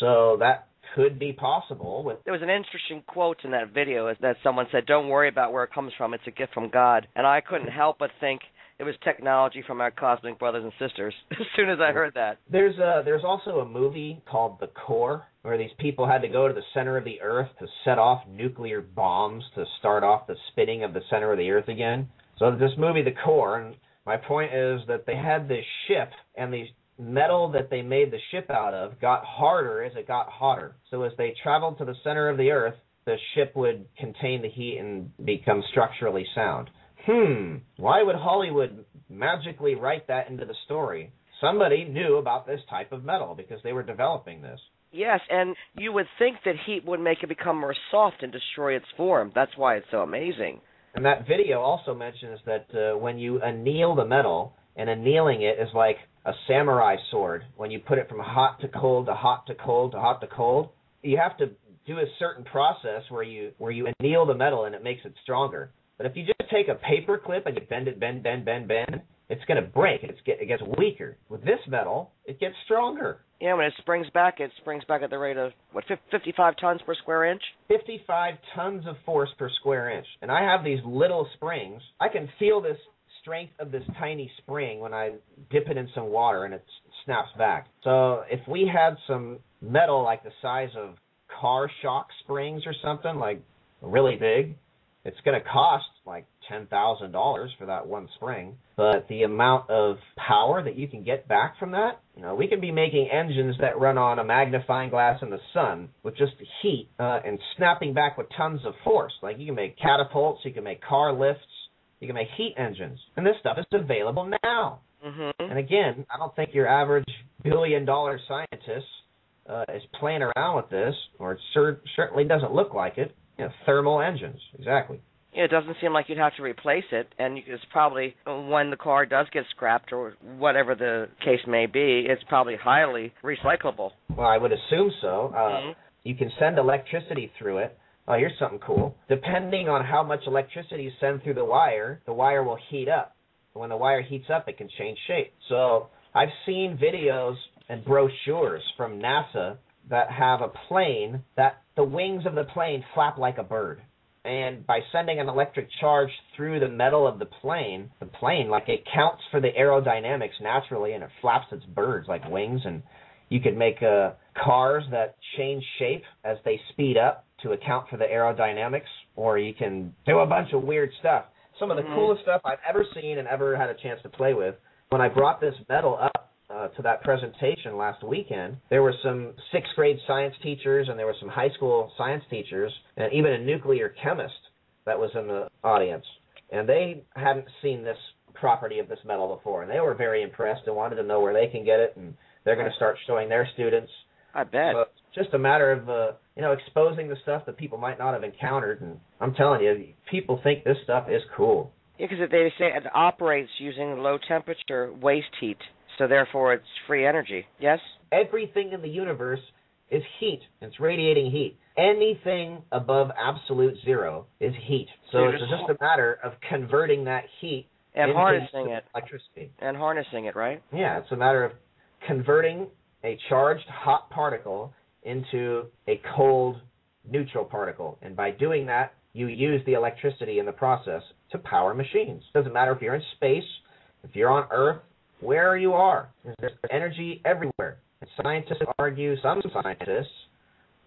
So that could be possible. There was an interesting quote in that video that someone said, "Don't worry about where it comes from. It's a gift from God." And I couldn't help but think it was technology from our cosmic brothers and sisters as soon as I heard that. There's also a movie called The Core, where these people had to go to the center of the Earth to set off nuclear bombs to start off the spinning of the center of the Earth again. So this movie, The Core, and my point is that they had this ship, and the metal that they made the ship out of got harder as it got hotter. So as they traveled to the center of the Earth, the ship would contain the heat and become structurally sound. Why would Hollywood magically write that into the story? Somebody knew about this type of metal because they were developing this. Yes, and you would think that heat would make it become more soft and destroy its form. That's why it's so amazing. And that video also mentions that when you anneal the metal, and annealing it is like a samurai sword. When you put it from hot to cold to hot to cold to hot to cold, you have to do a certain process where you anneal the metal and it makes it stronger. But if you just take a paper clip and you bend it, bend, it's going to break. It gets weaker. With this metal, it gets stronger. Yeah, when it springs back at the rate of, 55 tons per square inch? 55 tons of force per square inch. And I have these little springs. I can feel this strength of this tiny spring when I dip it in some water and it snaps back. So if we had some metal like the size of car shock springs or something, like really big, It's going to cost like $10,000 for that one spring, but the amount of power that you can get back from that, you know, we can be making engines that run on a magnifying glass in the sun with just the heat and snapping back with tons of force. Like you can make catapults, you can make car lifts, you can make heat engines, and this stuff is available now. Mm-hmm. And again, I don't think your average billion-dollar scientist is playing around with this, or it certainly doesn't look like it. Yeah, thermal engines, exactly. It doesn't seem like you'd have to replace it, and it's probably, when the car does get scrapped or whatever the case may be, it's probably highly recyclable. Well, I would assume so. You can send electricity through it. Oh, here's something cool. Depending on how much electricity you send through the wire will heat up. When the wire heats up, it can change shape. So I've seen videos and brochures from NASA that have a plane that the wings of the plane flap like a bird. And by sending an electric charge through the metal of the plane, like, it counts for the aerodynamics naturally, and it flaps its birds like wings. And you could make cars that change shape as they speed up to account for the aerodynamics, or you can do a bunch of weird stuff. Some of the coolest stuff I've ever seen and ever had a chance to play with. When I brought this metal up to that presentation last weekend, there were some sixth-grade science teachers and there were some high school science teachers and even a nuclear chemist that was in the audience. And they hadn't seen this property of this metal before, and they were very impressed and wanted to know where they can get it, and they're going to start showing their students. I bet. So it's just a matter of exposing the stuff that people might not have encountered. And I'm telling you, people think this stuff is cool. Yeah, because they say it operates using low-temperature waste heat. So therefore, it's free energy. Yes? Everything in the universe is heat. It's radiating heat. Anything above absolute zero is heat. So it's just a matter of converting that heat into electricity. And harnessing it, right? Yeah, it's a matter of converting a charged hot particle into a cold neutral particle. And by doing that, you use the electricity in the process to power machines. It doesn't matter if you're in space, if you're on Earth, where you are. There's energy everywhere. And scientists argue, some scientists,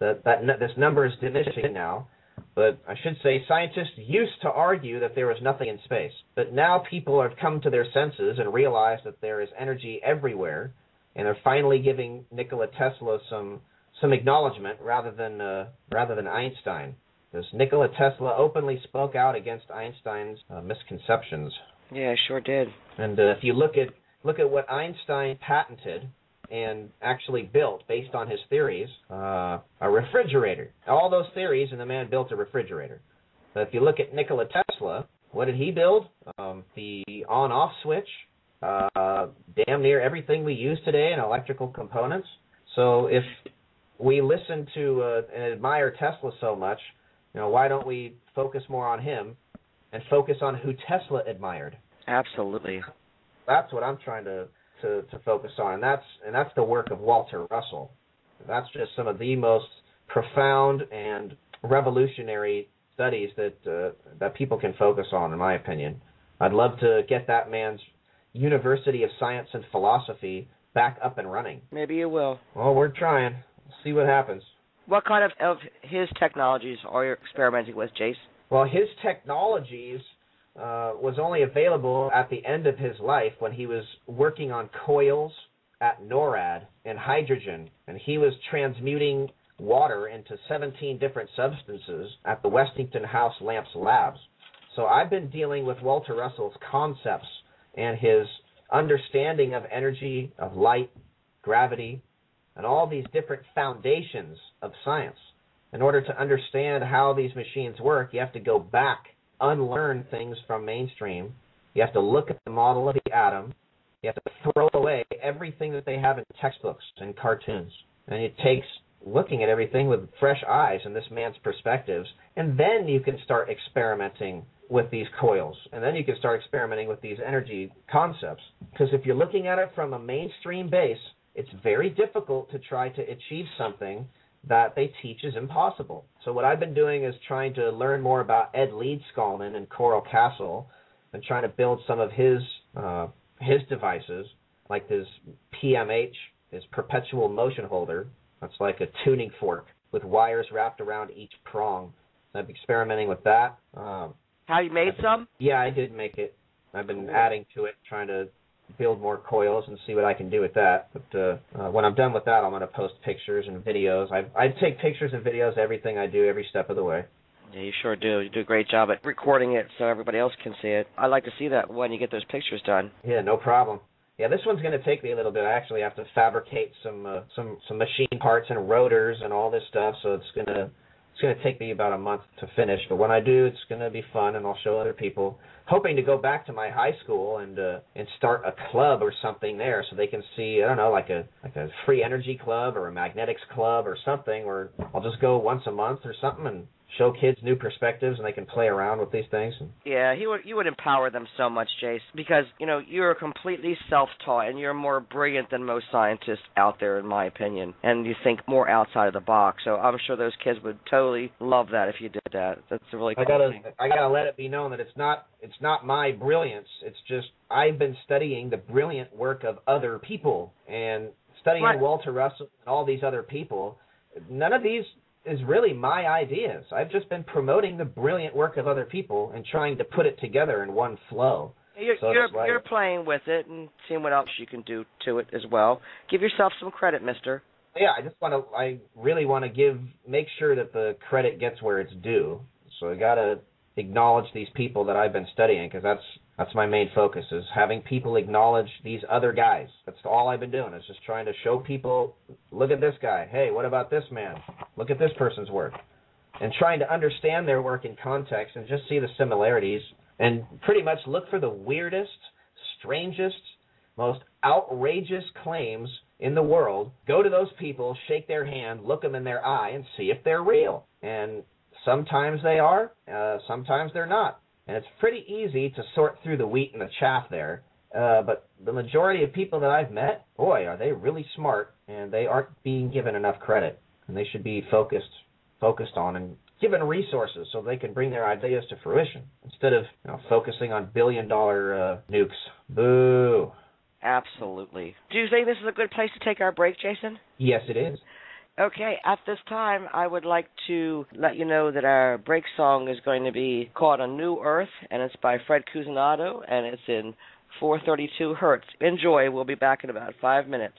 that this number is diminishing now, but I should say scientists used to argue that there was nothing in space. But now people have come to their senses and realized that there is energy everywhere, and they're finally giving Nikola Tesla some acknowledgement rather than Einstein, because Nikola Tesla openly spoke out against Einstein's misconceptions. Yeah, sure did. And if you look at what Einstein patented and actually built based on his theories, a refrigerator. All those theories, and the man built a refrigerator. But if you look at Nikola Tesla, what did he build? The on-off switch, damn near everything we use today in electrical components. So if we listen to and admire Tesla so much, why don't we focus more on him and focus on who Tesla admired? Absolutely. That's what I'm trying to focus on, and that's the work of Walter Russell. That's just some of the most profound and revolutionary studies that people can focus on, in my opinion. I'd love to get that man's University of Science and Philosophy back up and running. Maybe you will. Well, we're trying. We'll see what happens. What kind of his technologies are you experimenting with, Jace? Well, his technologies was only available at the end of his life when he was working on coils at NORAD and hydrogen, and he was transmuting water into 17 different substances at the Westington House Lamps Labs. So I've been dealing with Walter Russell's concepts and his understanding of energy, of light, gravity, and all these different foundations of science. In order to understand how these machines work, you have to go back, unlearn things from mainstream. You have to look at the model of the atom. You have to throw away everything that they have in textbooks and cartoons. And it takes looking at everything with fresh eyes and this man's perspectives. And then you can start experimenting with these coils. And then you can start experimenting with these energy concepts. Because if you're looking at it from a mainstream base, it's very difficult to try to achieve something that they teach is impossible. So what I've been doing is trying to learn more about Ed Leedskalnin and Coral Castle, and trying to build some of his devices, like his PMH, his perpetual motion holder. That's like a tuning fork with wires wrapped around each prong. I'm experimenting with that. How you made some? Yeah, I did make it. I've been adding to it, trying to build more coils and see what I can do with that. But when I'm done with that, I'm going to post pictures and videos. I take pictures and videos, everything I do, every step of the way. Yeah, you sure do. You do a great job at recording it so everybody else can see it. I'd like to see that when you get those pictures done. Yeah, no problem. Yeah, this one's going to take me a little bit. I actually have to fabricate some machine parts and rotors and all this stuff, so it's going to take me about a month to finish. But when I do, it's going to be fun, and I'll show other people. Hoping to go back to my high school and start a club or something there, so they can see, I don't know, like a free energy club or a magnetics club or something, or I'll just go once a month or something and show kids new perspectives, and they can play around with these things. Yeah, you would empower them so much, Jace, because, you know, you're completely self-taught, and you're more brilliant than most scientists out there, in my opinion, and you think more outside of the box. So I'm sure those kids would totally love that if you did that. That's a really cool thing. I gotta let it be known that it's not my brilliance. It's just I've been studying the brilliant work of other people, and studying Walter Russell and all these other people. None of these is really my ideas. I've just been promoting the brilliant work of other people and trying to put it together in one flow. You're playing with it and seeing what else you can do to it as well. Give yourself some credit, mister. Yeah, I really want to make sure that the credit gets where it's due. So I got to acknowledge these people that I've been studying, because that's my main focus, is having people acknowledge these other guys. That's all I've been doing, is just trying to show people, look at this guy. Hey, what about this man? Look at this person's work. And trying to understand their work in context and just see the similarities, and pretty much look for the weirdest, strangest, most outrageous claims in the world. Go to those people, shake their hand, look them in their eye, and see if they're real. And sometimes they are, sometimes they're not. And it's pretty easy to sort through the wheat and the chaff there. But the majority of people that I've met, boy, are they really smart, and they aren't being given enough credit. And they should be focused on and given resources so they can bring their ideas to fruition, instead of focusing on billion-dollar nukes. Boo. Absolutely. Do you think this is a good place to take our break, Jason? Yes, it is. Okay, at this time, I would like to let you know that our break song is going to be called A New Earth, and it's by Fred Cusinato, and it's in 432 Hertz. Enjoy. We'll be back in about 5 minutes.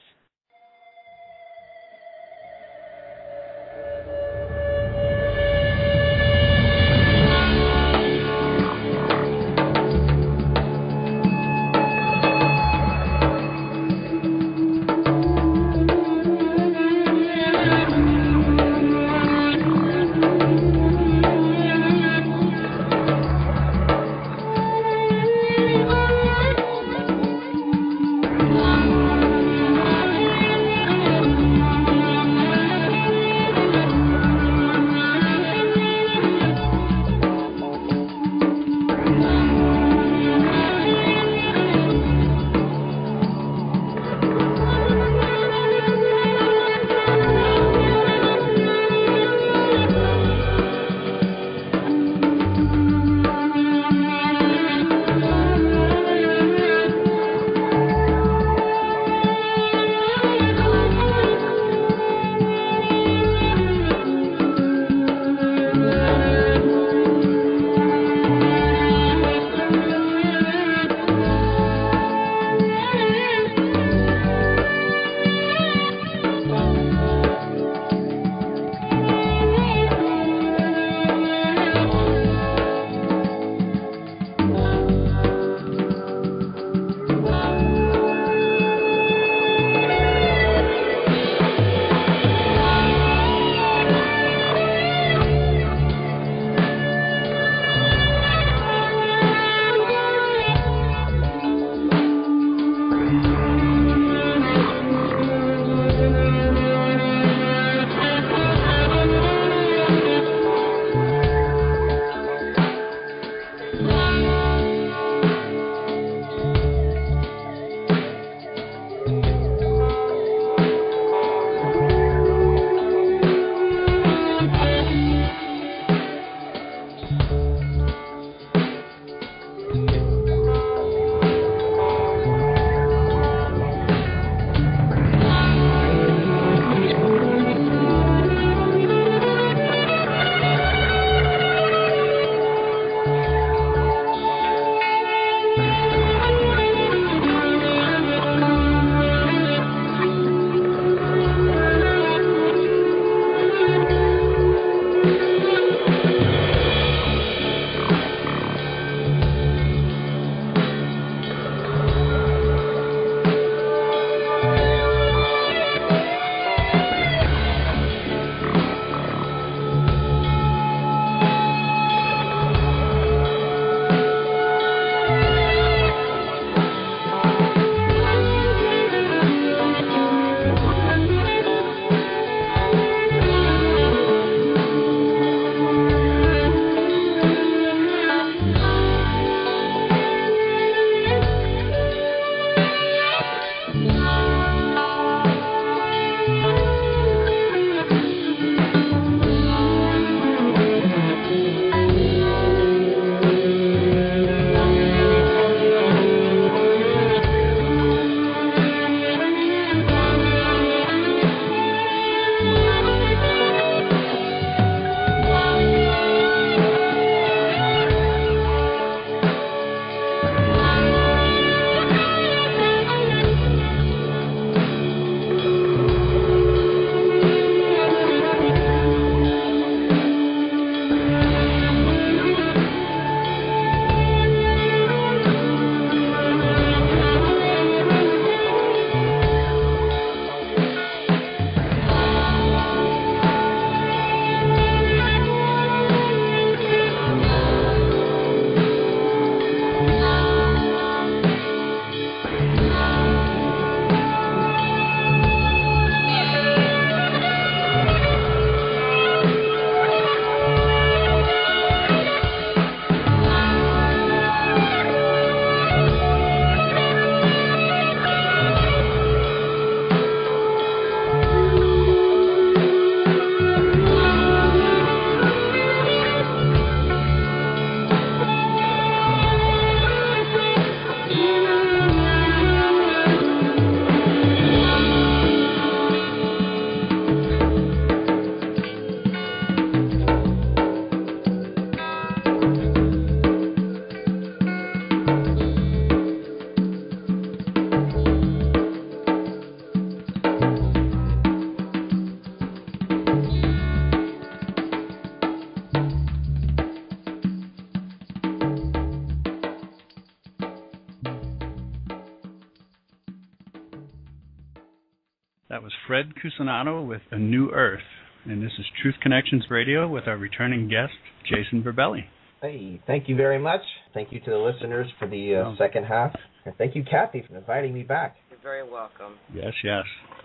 Fred Cusinato with A New Earth, and this is Truth Connections Radio with our returning guest, Jason Verbelli. Hey, thank you very much. Thank you to the listeners for the second half. And thank you, Kathy, for inviting me back. You're very welcome. Yes, yes.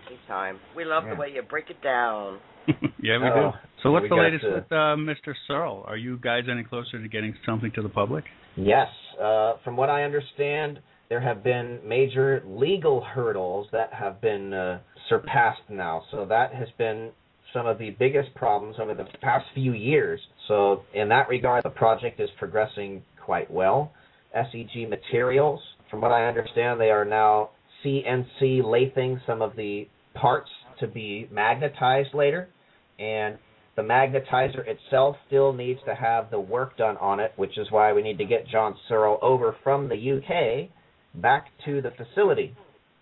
Anytime. We love the way you break it down. Yeah, we do. So what's the latest with Mr. Searl? Are you guys any closer to getting something to the public? Yes. From what I understand, there have been major legal hurdles that have been surpassed now. So that has been some of the biggest problems over the past few years. So in that regard, the project is progressing quite well. SEG Materials, from what I understand, they are now CNC lathing some of the parts to be magnetized later, and the magnetizer itself still needs to have the work done on it, which is why we need to get John Searl over from the UK back to the facility.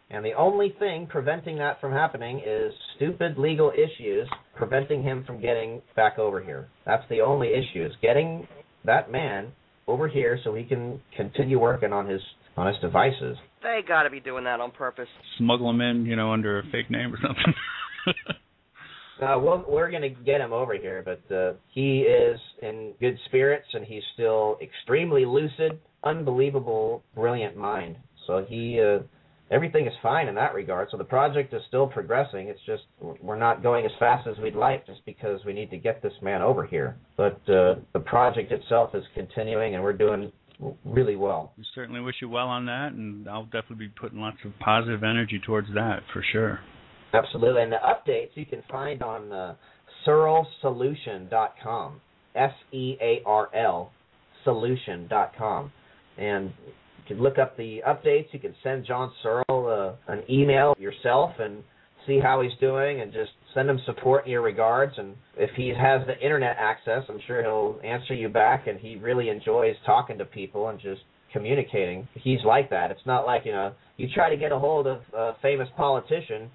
And the only thing preventing that from happening is stupid legal issues preventing him from getting back over here. That's the only issue, is getting that man over here so he can continue working on his devices. They got to be doing that on purpose. Smuggle him in, you know, under a fake name or something. We're going to get him over here, but he is in good spirits, and he's still extremely lucid, unbelievable, brilliant mind. So he, everything is fine in that regard. So the project is still progressing. It's just we're not going as fast as we'd like just because we need to get this man over here. But the project itself is continuing, and we're doing really well. We certainly wish you well on that, and I'll definitely be putting lots of positive energy towards that for sure. Absolutely, and the updates you can find on searlsolution.com, S-E-A-R-L, solution.com. And you can look up the updates. You can send John Searl an email yourself and see how he's doing, and just send him support in your regards. And if he has the internet access, I'm sure he'll answer you back, and he really enjoys talking to people and just communicating. He's like that. It's not like, you know, you try to get a hold of a famous politician,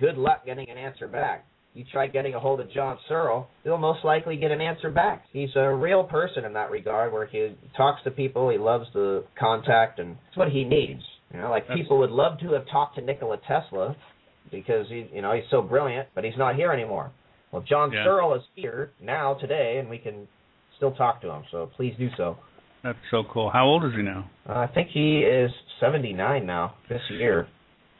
good luck getting an answer back. You try getting a hold of John Searl, he'll most likely get an answer back. He's a real person in that regard, where he talks to people, he loves the contact, and it's what he needs. You know, like people would love to have talked to Nikola Tesla because he's so brilliant, but he's not here anymore. Well, John Searl is here now today, and we can still talk to him. So please do so. That's so cool. How old is he now? I think he is 79 now this year.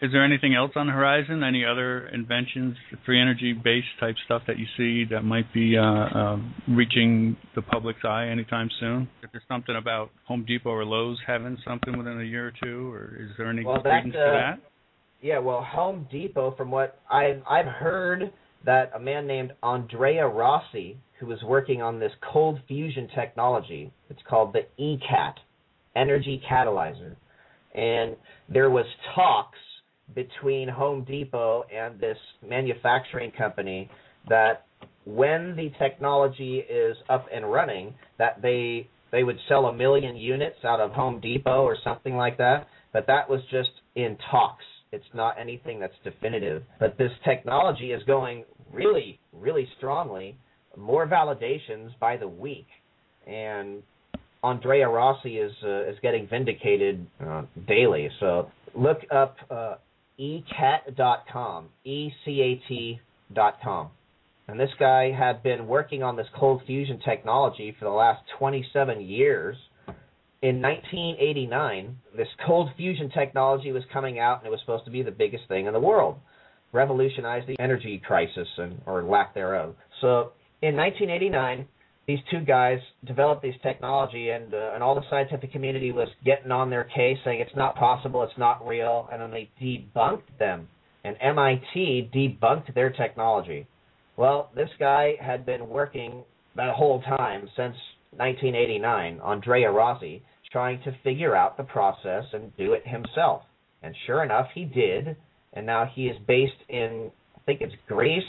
Is there anything else on the horizon? Any other inventions, free energy-based type stuff that you see that might be reaching the public's eye anytime soon? If there's something about Home Depot or Lowe's having something within a year or two, or is there any credence to that? Yeah, well, Home Depot, from what I've heard, that a man named Andrea Rossi, who is working on this cold fusion technology, it's called the ECAT, Energy Catalyzer, and there was talks between Home Depot and this manufacturing company that when the technology is up and running, that they would sell 1 million units out of Home Depot or something like that. But that was just in talks. It's not anything that's definitive. But this technology is going really, really strongly, more validations by the week. And Andrea Rossi is getting vindicated daily. So look up ecat.com, E-C-A-T.com. And this guy had been working on this cold fusion technology for the last 27 years. In 1989, this cold fusion technology was coming out, and it was supposed to be the biggest thing in the world, revolutionize the energy crisis or lack thereof. So in 1989, these two guys developed this technology, and all the scientific community was getting on their case, saying it's not possible, it's not real, and then they debunked them. And MIT debunked their technology. Well, this guy had been working that whole time since 1989, Andrea Rossi, trying to figure out the process and do it himself. And sure enough, he did, and now he is based in, I think it's Greece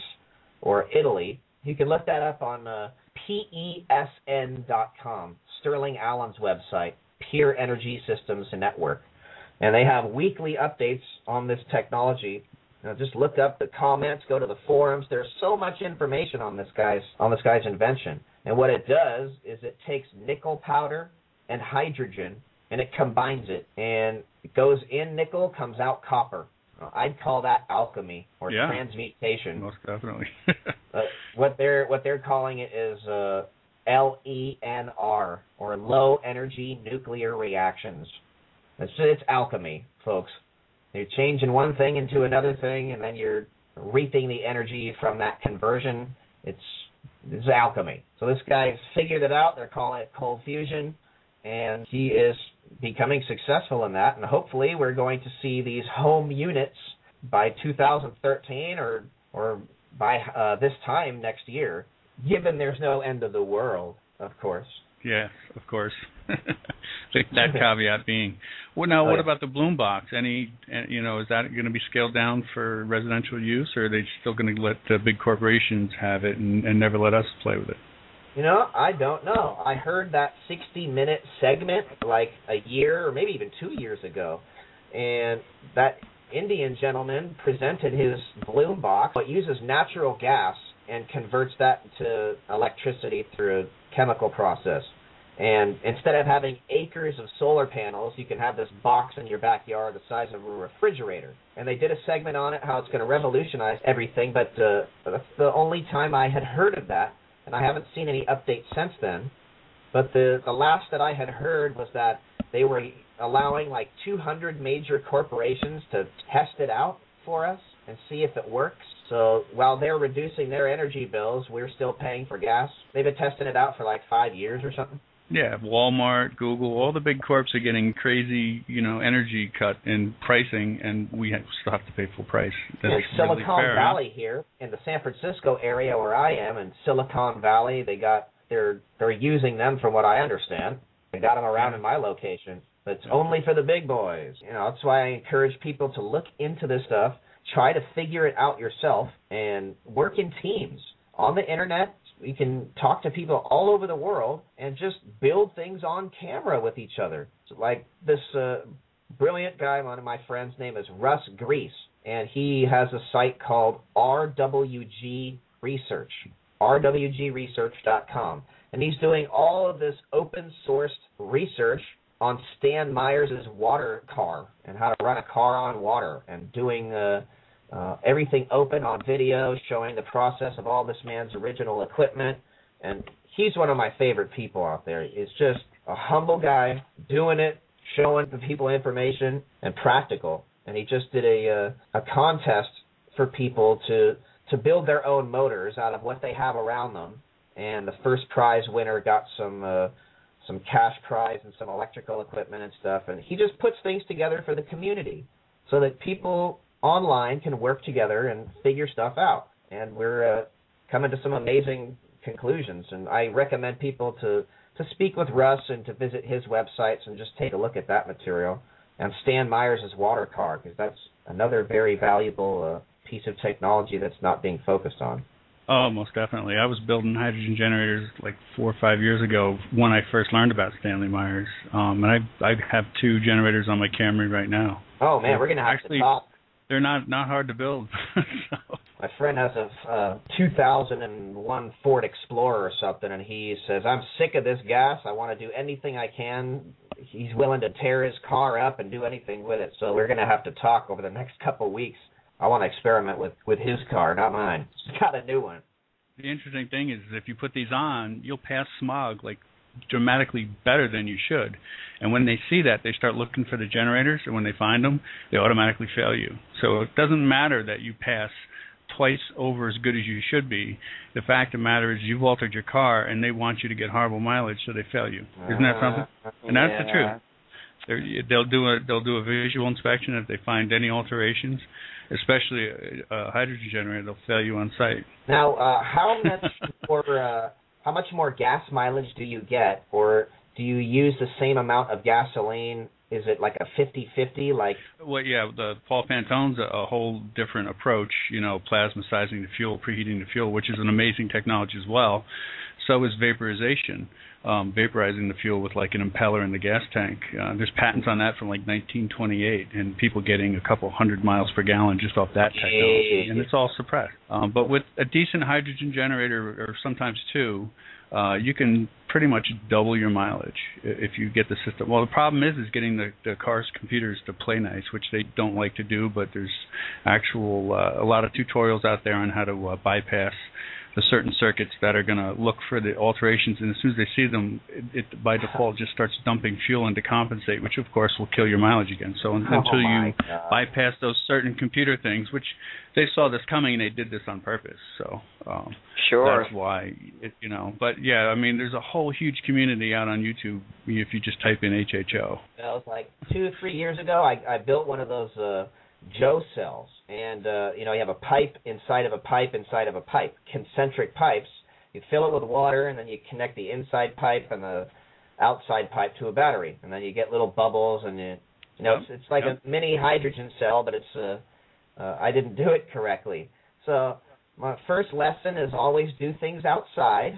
or Italy. You can look that up on PESN.com, Sterling Allen's website, Peer Energy Systems Network. And they have weekly updates on this technology. Now just look up the comments, go to the forums. There's so much information on this guy's invention. And what it does is it takes nickel powder and hydrogen, and it combines it. And it goes in nickel, comes out copper. I'd call that alchemy or transmutation. Most definitely. What they're calling it is LENR, or low energy nuclear reactions. It's alchemy, folks. You're changing one thing into another thing, and then you're reaping the energy from that conversion. It's alchemy. So this guy's figured it out. They're calling it cold fusion, and he is becoming successful in that. And hopefully we're going to see these home units by 2013 or by this time next year, given there's no end of the world, of course. Yeah, of course. That caveat being. Well, now, what about the Bloom Box? Is that going to be scaled down for residential use, or are they still going to let the big corporations have it and never let us play with it? I don't know. I heard that 60-minute segment like a year or maybe even 2 years ago, and that Indian gentleman presented his Bloom Box, but uses natural gas and converts that to electricity through a chemical process. And instead of having acres of solar panels, you can have this box in your backyard the size of a refrigerator. And they did a segment on it, how it's going to revolutionize everything, but that's the only time I had heard of that, and I haven't seen any updates since then. But the last that I had heard was that they were allowing like 200 major corporations to test it out for us and see if it works. So while they're reducing their energy bills, we're still paying for gas. They've been testing it out for like 5 years or something. Yeah, Walmart, Google, all the big corps are getting crazy, energy cut in pricing, and we still have to pay full price. That's Silicon Valley here in the San Francisco area where I am, in Silicon Valley, they're using them from what I understand. They got them around in my location, but it's only for the big boys. That's why I encourage people to look into this stuff. Try to figure it out yourself and work in teams. On the internet, you can talk to people all over the world and just build things on camera with each other. So like this brilliant guy, one of my friends' name is Russ Grease, and he has a site called RWG Research, rwgresearch.com. And he's doing all of this open-sourced research on Stan Meyer's water car and how to run a car on water, and doing everything open on video, showing the process of all this man's original equipment. And he's one of my favorite people out there. He's just a humble guy doing it, showing the people information and practical. And he just did a contest for people to build their own motors out of what they have around them. And the first prize winner got some cash prize and some electrical equipment and stuff. And he just puts things together for the community so that people online can work together and figure stuff out. And we're coming to some amazing conclusions. And I recommend people to speak with Russ and to visit his websites and just take a look at that material. And Stan Meyer's water car, because that's another very valuable piece of technology that's not being focused on. Oh, most definitely. I was building hydrogen generators like 4 or 5 years ago when I first learned about Stanley Myers. And I have 2 generators on my Camry right now. Oh, man, we're going to have to talk. They're not hard to build. So. My friend has a 2001 Ford Explorer or something, and he says, I'm sick of this gas. I want to do anything I can. He's willing to tear his car up and do anything with it. So we're going to have to talk over the next couple of weeks. I want to experiment with his car, not mine. He's got a new one. The interesting thing is if you put these on, you'll pass smog like dramatically better than you should. And when they see that, they start looking for the generators, and when they find them, they automatically fail you. So it doesn't matter that you pass twice over as good as you should be. The fact of the matter is you've altered your car, and they want you to get horrible mileage, so they fail you. Isn't that something? And that's the truth. They'll do a visual inspection. If they find any alterations, especially a hydrogen generator, they'll fail you on site. Now, how much more gas mileage do you get, or do you use the same amount of gasoline? Is it like a 50-50? Well, yeah, the Paul Pantone's a whole different approach, plasmicizing the fuel, preheating the fuel, which is an amazing technology as well. So is vaporization. vaporizing the fuel with like an impeller in the gas tank. There's patents on that from like 1928 and people getting a couple 100 miles per gallon just off that technology, and it's all suppressed. But with a decent hydrogen generator, or sometimes two, you can pretty much double your mileage if you get the system. Well, the problem is getting the car's computers to play nice, which they don't like to do, but there's actual a lot of tutorials out there on how to bypass the certain circuits that are going to look for the alterations, and as soon as they see them, it by default just starts dumping fuel in to compensate, which of course will kill your mileage again. So until you bypass those certain computer things, which they saw this coming and they did this on purpose. So that's why, But yeah, I mean, there's a whole huge community out on YouTube if you just type in HHO. That was like 2 or 3 years ago. I built one of those Joe cells, and you have a pipe inside of a pipe inside of a pipe, concentric pipes. You fill it with water, and then you connect the inside pipe and the outside pipe to a battery, and then you get little bubbles, and it's like a mini hydrogen cell, but it's I didn't do it correctly. So my first lesson is always do things outside.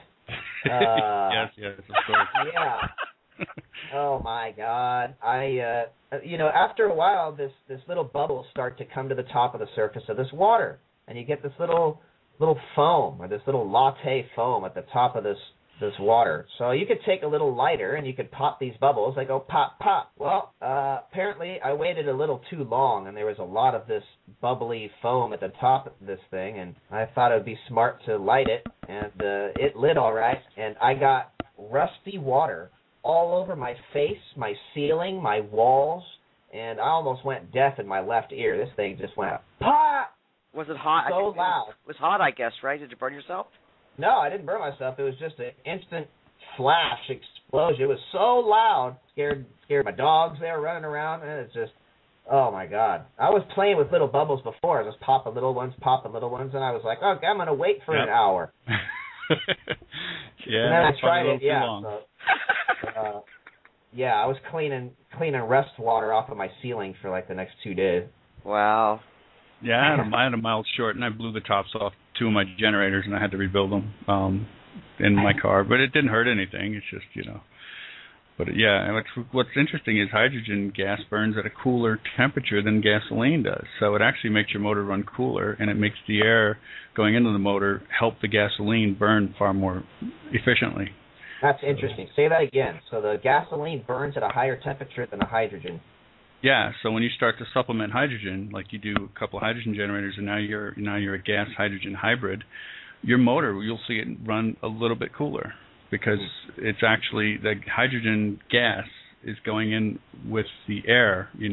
Yes, of course. Yeah. Oh my God! After a while, this little bubble start to come to the top of the surface of this water, and you get this little foam, or this little latte foam at the top of this water. So you could take a little lighter and you could pop these bubbles. They go pop, pop. Well, apparently I waited a little too long, and there was a lot of this bubbly foam at the top of this thing, and I thought it would be smart to light it, and it lit all right, and I got rusty water all over my face, my ceiling, my walls, and I almost went deaf in my left ear. This thing just went pop! Was it hot? So loud. It was hot, I guess, right? Did you burn yourself? No, I didn't burn myself. It was just an instant flash explosion. It was so loud. Scared my dogs. They were running around, and it's just, oh, my God. I was playing with little bubbles before. I was popping little ones, and I was like, oh, I'm going to wait for an hour. Yeah, and then I tried it, I was cleaning rust water off of my ceiling for like the next 2 days. Wow. Yeah, I had a mile short, and I blew the tops off two of my generators, and I had to rebuild them in my car. But it didn't hurt anything. It's just, But yeah, and what's interesting is hydrogen gas burns at a cooler temperature than gasoline does. So it actually makes your motor run cooler, and it makes the air going into the motor help the gasoline burn far more efficiently. That's interesting. Say that again. So the gasoline burns at a higher temperature than the hydrogen. Yeah. So when you start to supplement hydrogen, like you do a couple of hydrogen generators, and now you're a gas hydrogen hybrid, your motor, you'll see it run a little bit cooler because it's actually the hydrogen gas is going in with the air. You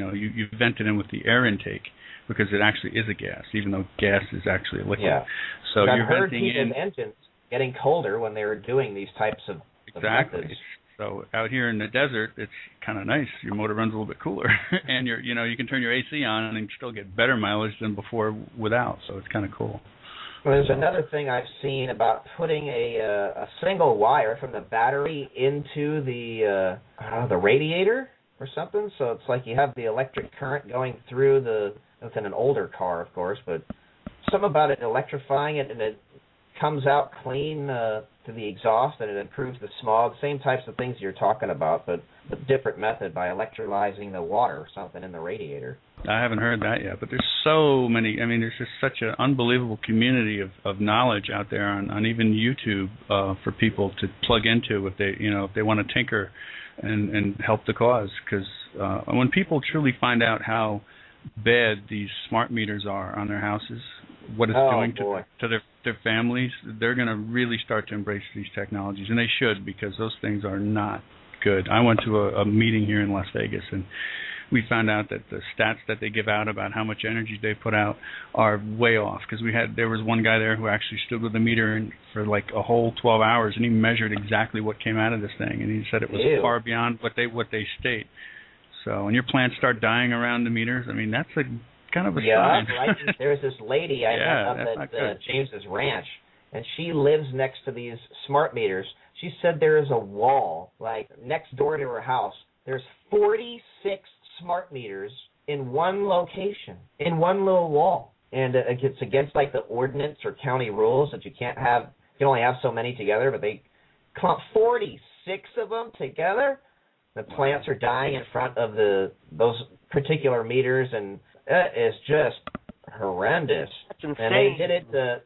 vent it in with the air intake because it actually is a gas, even though gas is actually a liquid. Yeah. So you're venting in engines getting colder when they were doing these types of. Exactly. So out here in the desert, it's kind of nice. Your motor runs a little bit cooler, and you can turn your AC on and still get better mileage than before without. So it's kind of cool. Well, there's another thing I've seen about putting a single wire from the battery into the radiator or something. So it's like you have the electric current going through it's in an older car, of course, but something about it electrifying it and it comes out clean to the exhaust, and it improves the smog. Same types of things you're talking about, but a different method by electrolyzing the water or something in the radiator. I haven't heard that yet, but there's so many. I mean, there's just such an unbelievable community of knowledge out there on even YouTube for people to plug into if they want to tinker and help the cause. Because when people truly find out how bad these smart meters are on their houses, what it's doing to their families, they're going to really start to embrace these technologies, and they should, because those things are not good. I went to a meeting here in Las Vegas, and we found out that the stats that they give out about how much energy they put out are way off, because there was one guy there who actually stood with a meter for like a whole 12 hours, and he measured exactly what came out of this thing, and he said it was far beyond what they state. So when your plants start dying around the meters, I mean, that's a kind of a sign. Right. There's this lady I met up at James's ranch, and she lives next to these smart meters. She said there is a wall, like next door to her house. There's 46 smart meters in one location, in one little wall. And it's against like the ordinance or county rules that you can only have so many together, but they clump 46. 6 of them together, the plants are dying in front of those particular meters, and that is just horrendous. That's insane. And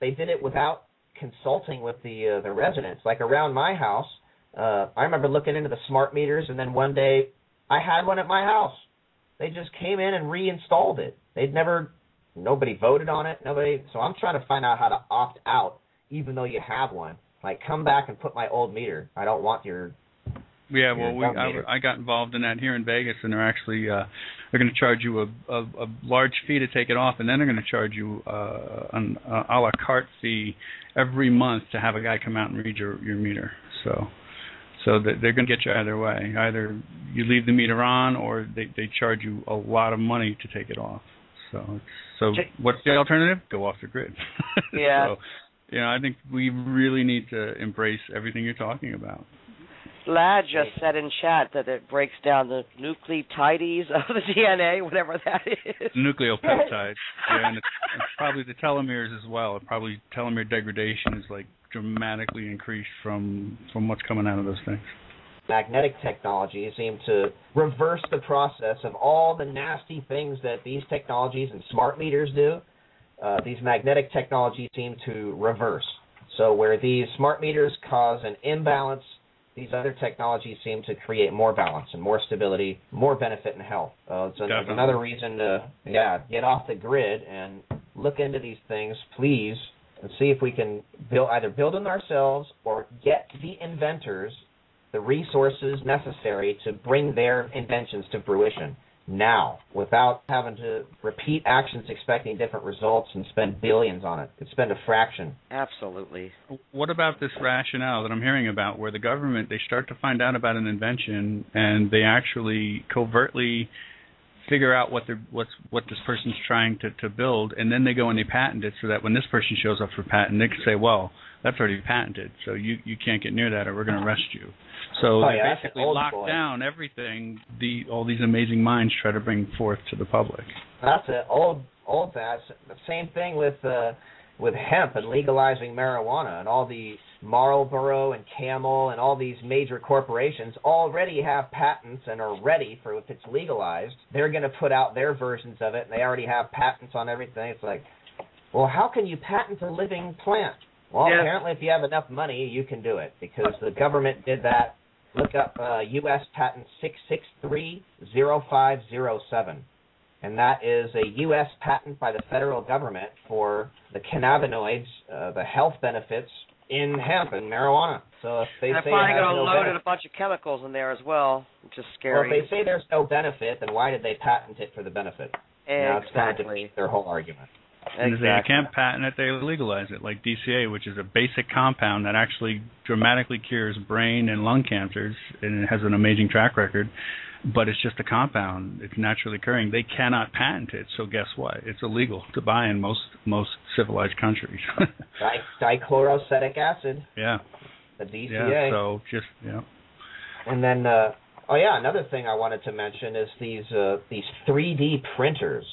they did it without consulting with the residents. Like around my house, I remember looking into the smart meters, and then one day I had one at my house. They just came in and reinstalled it. Nobody voted on it. So I'm trying to find out how to opt out, even though you have one. Like, come back and put my old meter. I don't want your. Yeah, well, I got involved in that here in Vegas, and they're actually they're going to charge you a large fee to take it off, and then they're going to charge you an a la carte fee every month to have a guy come out and read your meter. So they're going to get you either way. Either you leave the meter on, or they charge you a lot of money to take it off. So what's the alternative? Go off the grid. Yeah. So, I think we really need to embrace everything you're talking about. Lad just said in chat that it breaks down the nucleotides of the DNA, whatever that is. Nucleopeptides. Yeah, and it's probably the telomeres as well. Probably telomere degradation is like dramatically increased from what's coming out of those things. Magnetic technologies seem to reverse the process of all the nasty things that these technologies and smart meters do. These magnetic technologies seem to reverse. So where these smart meters cause an imbalance, these other technologies seem to create more balance and more stability, more benefit and health. So that's another reason to, get off the grid and look into these things, please, and see if we can either build them ourselves or get the inventors the resources necessary to bring their inventions to fruition now without having to repeat actions expecting different results and spend billions on it. Could spend a fraction. Absolutely. What about this rationale that I'm hearing about where the government, they start to find out about an invention and they actually covertly figure out what this person's trying to build, and then they go and they patent it so that when this person shows up for patent, they can say, well, that's already patented, so you can't get near that or we're going to arrest you. So they basically lock down everything all these amazing minds try to bring forth to the public. That's an old that's the same thing with hemp and legalizing marijuana, and all the Marlboro and Camel and all these major corporations already have patents and are ready for if it's legalized. They're going to put out their versions of it, and they already have patents on everything. It's like, well, how can you patent a living plant? Well, apparently if you have enough money, you can do it, because the government did that. Look up U.S. Patent 6630507, and that is a U.S. patent by the federal government for the cannabinoids, the health benefits in hemp and marijuana. So if they say probably going to load a bunch of chemicals in there as well, which is scary. Well, if they say there's no benefit, then why did they patent it for the benefit? Exactly. Now it's kind of defeat their whole argument. And if they can't patent it, they legalize it, like DCA, which is a basic compound that actually dramatically cures brain and lung cancers, and it has an amazing track record, but it's just a compound. It's naturally occurring. They cannot patent it, so guess what? It's illegal to buy in most civilized countries. Dichloroacetic acid. Yeah. The DCA. Yeah, so just, yeah. And then, another thing I wanted to mention is these 3D printers.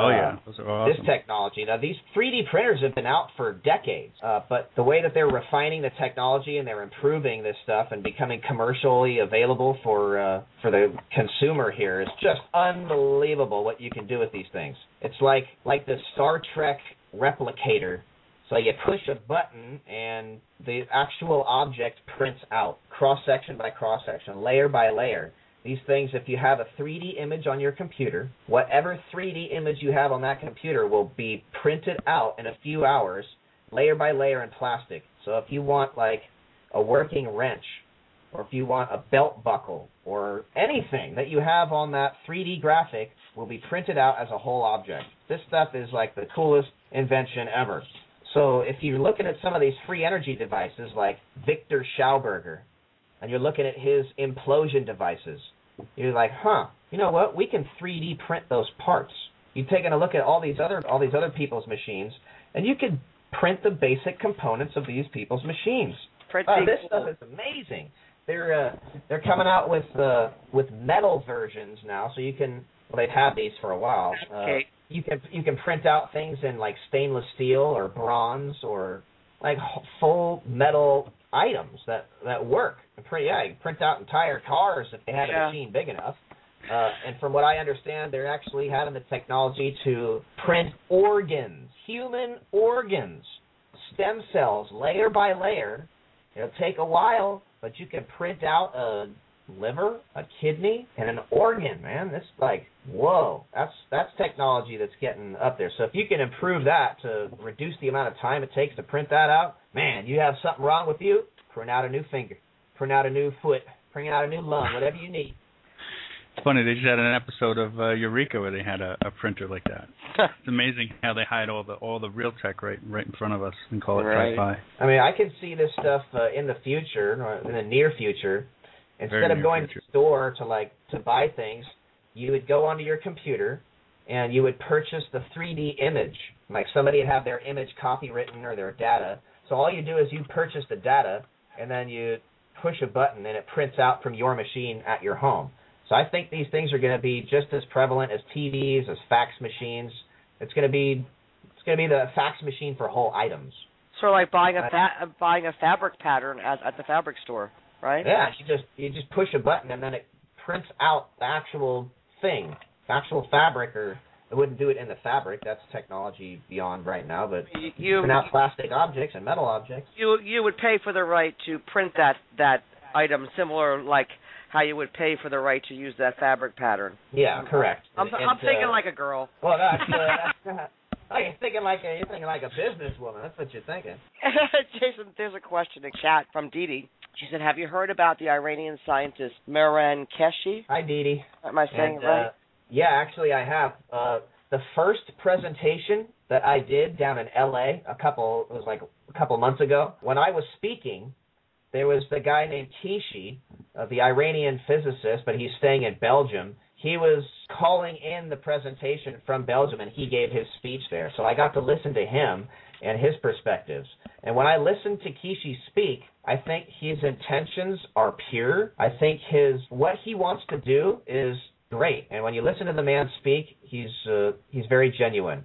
Oh, yeah. Those are awesome. This technology. Now, these 3D printers have been out for decades, but the way that they're refining the technology and they're improving this stuff and becoming commercially available for the consumer here is just unbelievable what you can do with these things. It's like the Star Trek replicator. So you push a button and the actual object prints out cross-section by cross-section, layer by layer. These things, if you have a 3D image on your computer, whatever 3D image you have on that computer will be printed out in a few hours, layer by layer in plastic. So if you want, like, a working wrench, or if you want a belt buckle, or anything that you have on that 3D graphic will be printed out as a whole object. This stuff is, like, the coolest invention ever. So if you're looking at some of these free energy devices, like Victor Schauberger, and you're looking at his implosion devices, you're like, you know what? We can 3D print those parts. You've taken a look at all these other people's machines, and you can print the basic components of these people's machines. This stuff is amazing. They're coming out with metal versions now, so you can. Well, they've had these for a while. You can print out things in like stainless steel or bronze or like full metal items that work. You can print out entire cars if they had a machine big enough. And from what I understand, they're actually having the technology to print organs, human organs, stem cells, layer by layer. It'll take a while, but you can print out a liver, a kidney, and an organ, man. That's like, whoa, that's technology that's getting up there. So if you can improve that to reduce the amount of time it takes to print that out, man, you have something wrong with you, print out a new finger, print out a new foot, print out a new lung, whatever you need. It's funny, they just had an episode of Eureka where they had a printer like that. It's amazing how they hide all the real tech right in front of us and call it sci-fi. I mean, I can see this stuff in the future, or in the near future. Instead of going to the store to buy things, you would go onto your computer and you would purchase the 3D image. Like somebody would have their image copywritten or their data. So all you do is you purchase the data and then you push a button and it prints out from your machine at your home. So I think these things are going to be just as prevalent as TVs, as fax machines. It's going to be the fax machine for whole items. Sort of like buying a fabric pattern at the fabric store, right? Yeah, you just push a button and then it prints out the actual thing, the actual fabric. Or it wouldn't do it in the fabric. That's technology beyond right now. But you print out plastic objects and metal objects. You would pay for the right to print that item, similar like how you would pay for the right to use that fabric pattern. Yeah, correct. I'm thinking like a girl. Well, you're thinking like a businesswoman. That's what you're thinking. Jason, there's a question in chat from Dee Dee. She said, have you heard about the Iranian scientist Mehran Keshe? Hi, Dee Dee. Am I saying it right? Yeah, actually I have. The first presentation that I did down in L.A. it was a couple months ago, when I was speaking, there was the guy named Kishi, the Iranian physicist, but he's staying in Belgium. He was calling in the presentation from Belgium, and he gave his speech there. So I got to listen to him and his perspectives. And when I listened to Kishi speak, I think his intentions are pure. I think what he wants to do is great. And when you listen to the man speak, he's very genuine.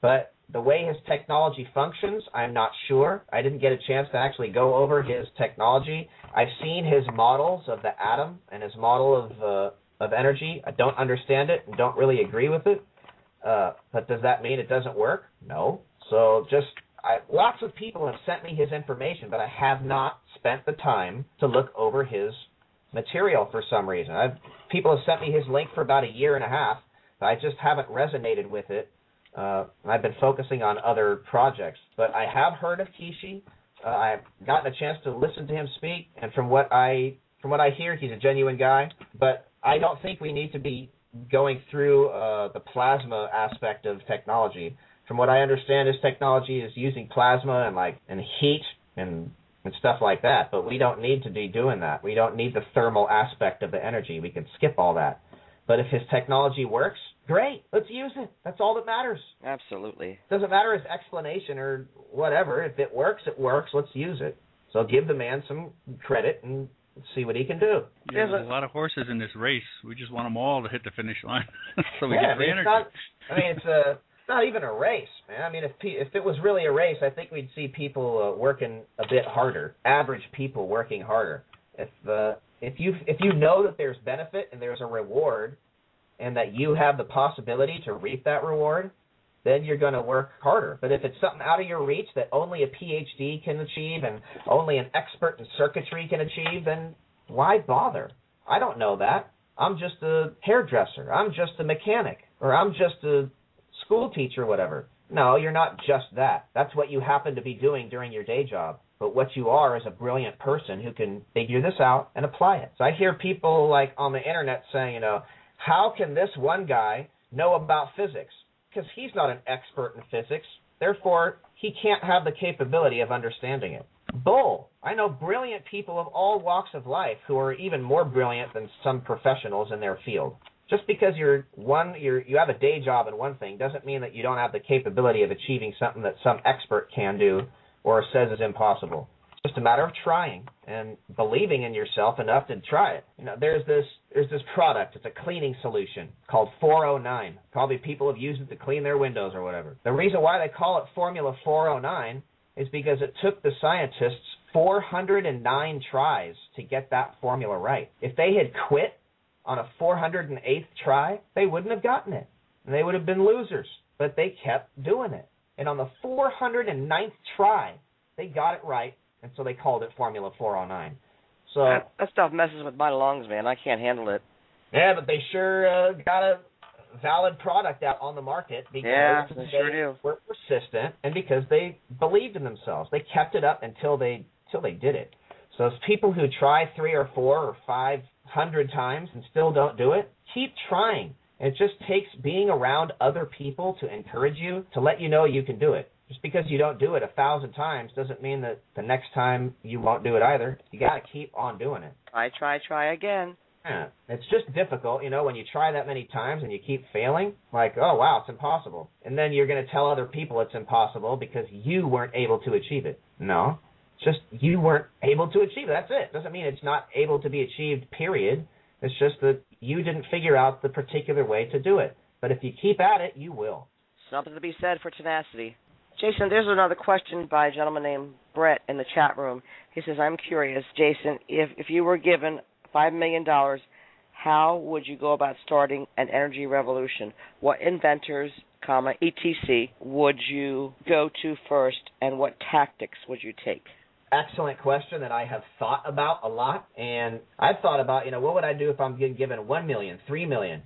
But the way his technology functions, I'm not sure. I didn't get a chance to actually go over his technology. I've seen his models of the atom and his model of energy. I don't understand it and don't really agree with it. But does that mean it doesn't work? No. So lots of people have sent me his information, but I have not spent the time to look over his material for some reason. People have sent me his link for about a year and a half, but I just haven't resonated with it. I've been focusing on other projects, but I have heard of Kishi. I've gotten a chance to listen to him speak, and from what I hear, he's a genuine guy. But I don't think we need to be going through the plasma aspect of technology. From what I understand, his technology is using plasma and heat and stuff like that. But we don't need to be doing that. We don't need the thermal aspect of the energy. We can skip all that. But if his technology works, great, let's use it. That's all that matters. Absolutely. Doesn't matter his explanation or whatever. If it works, it works. Let's use it. So give the man some credit and see what he can do. Yeah, there's a lot of horses in this race. We just want them all to hit the finish line. So we get free energy. It's not even a race, man. I mean, if it was really a race, I think we'd see people working a bit harder, average people working harder. If you know that there's benefit and there's a reward, and that you have the possibility to reap that reward, then you're going to work harder. But if it's something out of your reach that only a PhD can achieve and only an expert in circuitry can achieve, then why bother? I don't know that. I'm just a hairdresser. I'm just a mechanic. Or I'm just a school teacher, whatever. No, you're not just that. That's what you happen to be doing during your day job. But what you are is a brilliant person who can figure this out and apply it. So I hear people on the internet saying, how can this one guy know about physics? Because he's not an expert in physics. Therefore, he can't have the capability of understanding it. Bull. I know brilliant people of all walks of life who are even more brilliant than some professionals in their field. Just because you have a day job in one thing doesn't mean that you don't have the capability of achieving something that some expert can do or says is impossible. It's just a matter of trying and believing in yourself enough to try it. There's this product. It's a cleaning solution called 409. Probably people have used it to clean their windows or whatever. The reason why they call it Formula 409 is because it took the scientists 409 tries to get that formula right. If they had quit on a 408th try, they wouldn't have gotten it, and they would have been losers, but they kept doing it. And on the 409th try, they got it right, and so they called it Formula 409. So that stuff messes with my lungs, man. I can't handle it. Yeah, but they sure got a valid product out on the market because they sure do. Were persistent and because they believed in themselves. They kept it up until they did it. So if people who try 3 or 4 or 500 times and still don't do it, keep trying. It just takes being around other people to encourage you, to let you know you can do it. Just because you don't do it 1,000 times doesn't mean that the next time you won't do it either. You got to keep on doing it. Try again. Yeah. It's just difficult, you know, when you try that many times and you keep failing, like, oh, wow, it's impossible. And then you're going to tell other people it's impossible because you weren't able to achieve it. No, just you weren't able to achieve it. That's it. Doesn't mean it's not able to be achieved, period. It's just that you didn't figure out the particular way to do it. But if you keep at it, you will. Something to be said for tenacity. Jason, there's another question by a gentleman named Brett in the chat room. He says, I'm curious, Jason, if you were given $5 million, how would you go about starting an energy revolution? What inventors, etc., would you go to first, and what tactics would you take? Excellent question that I have thought about a lot, and I've thought about, you know, what would I do if I'm getting given $1 million, $3 million?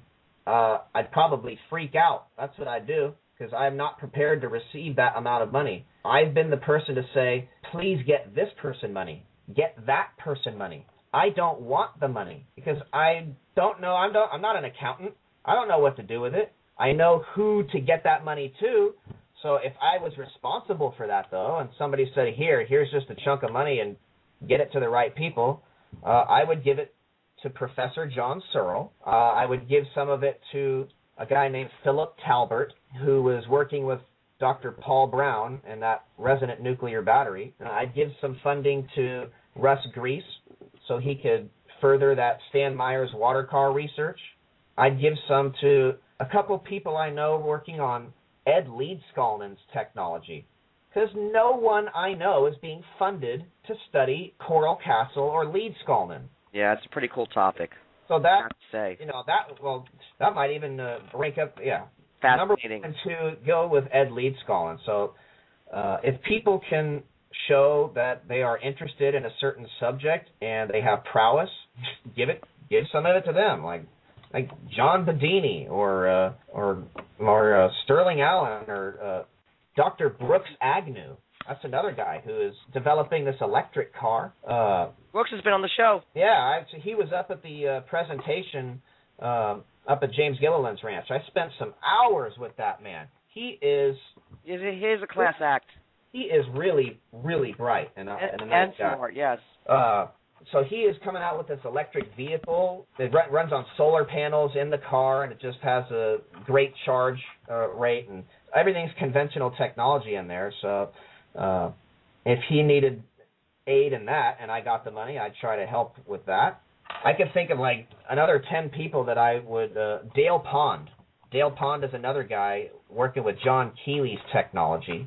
I'd probably freak out. That's what I'd do, because I'm not prepared to receive that amount of money. I've been the person to say, please get this person money, get that person money. I don't want the money because I don't know. I'm not an accountant. I don't know what to do with it. I know who to get that money to. So if I was responsible for that, though, and somebody said, here's just a chunk of money and get it to the right people, I would give it to Professor John Searl. I would give some of it to a guy named Philip Talbert, who was working with Dr. Paul Brown and that resonant nuclear battery. I'd give some funding to Russ Grease so he could further that Stan Meyer's water car research. I'd give some to a couple people I know working on Ed Leedskalnin's technology, because no one I know is being funded to study Coral Castle or Leedskalnin. Yeah, it's a pretty cool topic. So that, you know, that might even rank up, yeah. Fascinating. Number one to go with Ed Leedskalnin. So if people can show that they are interested in a certain subject and they have prowess, give some of it to them, like John Bedini or Sterling Allen or Dr. Brooks Agnew. That's another guy who is developing this electric car. Brooks has been on the show. Yeah, so he was up at the presentation up at James Gilliland's ranch. I spent some hours with that man. He is a class act. He is really, really bright and nice guy. Smart, yes. So he is coming out with this electric vehicle that runs on solar panels in the car, and it just has a great charge rate, and everything's conventional technology in there. So if he needed aid in that and I got the money, I'd try to help with that. I could think of like another 10 people that I would Dale Pond. Dale Pond is another guy working with John Keeley's technology.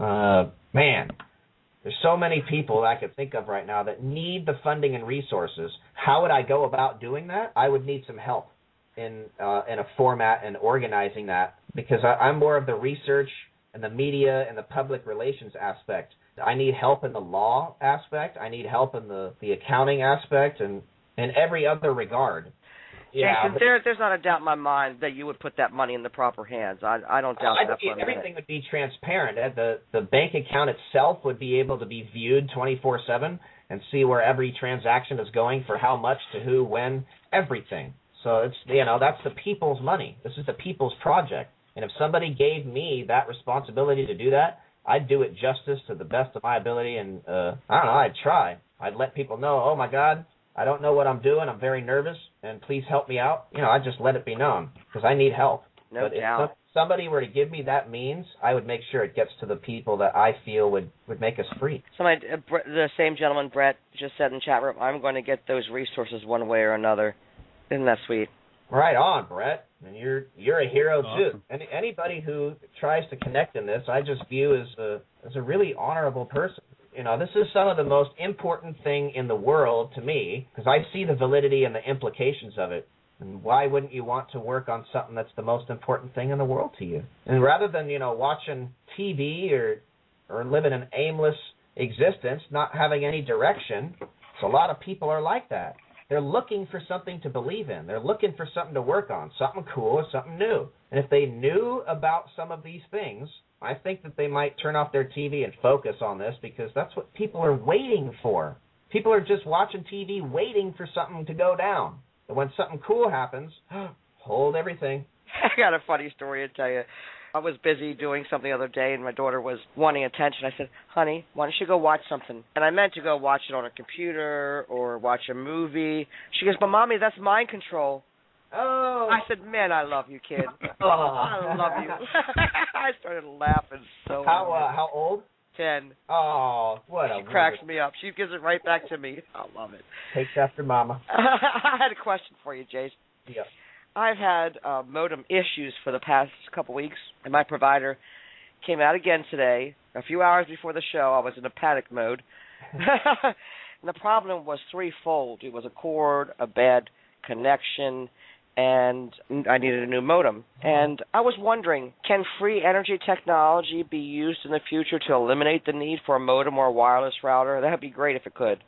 Man, there's so many people that I could think of right now that need the funding and resources. How would I go about doing that? I would need some help in a format and organizing that, because I'm more of the research and the media and the public relations aspect. I need help in the law aspect. I need help in the accounting aspect and in every other regard. Yeah, there's not a doubt in my mind that you would put that money in the proper hands. I don't doubt that. Everything would be transparent. The bank account itself would be able to be viewed 24/7 and see where every transaction is going, for how much, to who, when, everything. So it's, you know, that's the people's money. This is the people's project. And if somebody gave me that responsibility to do that, I'd do it justice to the best of my ability. And I don't know, I'd try. I'd let people know, oh my God, I don't know what I'm doing. I'm very nervous, and please help me out. You know, I just let it be known because I need help. No doubt. If somebody were to give me that means, I would make sure it gets to the people that I feel would make us free. Somebody, the same gentleman, Brett, just said in chat room, I'm going to get those resources one way or another. Isn't that sweet? Right on, Brett. And you're a hero too. Anybody who tries to connect in this, I just view as a really honorable person. You know, this is some of the most important thing in the world to me, because I see the validity and the implications of it. And why wouldn't you want to work on something that's the most important thing in the world to you? And rather than, you know, watching TV or living an aimless existence, not having any direction, so a lot of people are like that. They're looking for something to believe in. They're looking for something to work on, something cool or something new. And if they knew about some of these things, I think that they might turn off their TV and focus on this, because that's what people are waiting for. People are just watching TV waiting for something to go down. And when something cool happens, hold everything. I got a funny story to tell you. I was busy doing something the other day, and my daughter was wanting attention. I said, honey, why don't you go watch something? And I meant to go watch it on a computer or watch a movie. She goes, but, Mommy, that's mind control. Oh. I said, man, I love you, kid. Oh. I love you. I started laughing so hard. How old? 10. Oh, what a... She cracks me up. She gives it right back to me. I love it. Takes after Mama. I had a question for you, Jason. Yeah. I've had modem issues for the past couple weeks, and my provider came out again today. A few hours before the show, I was in a panic mode. And the problem was threefold. It was a cord, a bad connection, and I needed a new modem. And I was wondering, can free energy technology be used in the future to eliminate the need for a modem or a wireless router? That would be great if it could.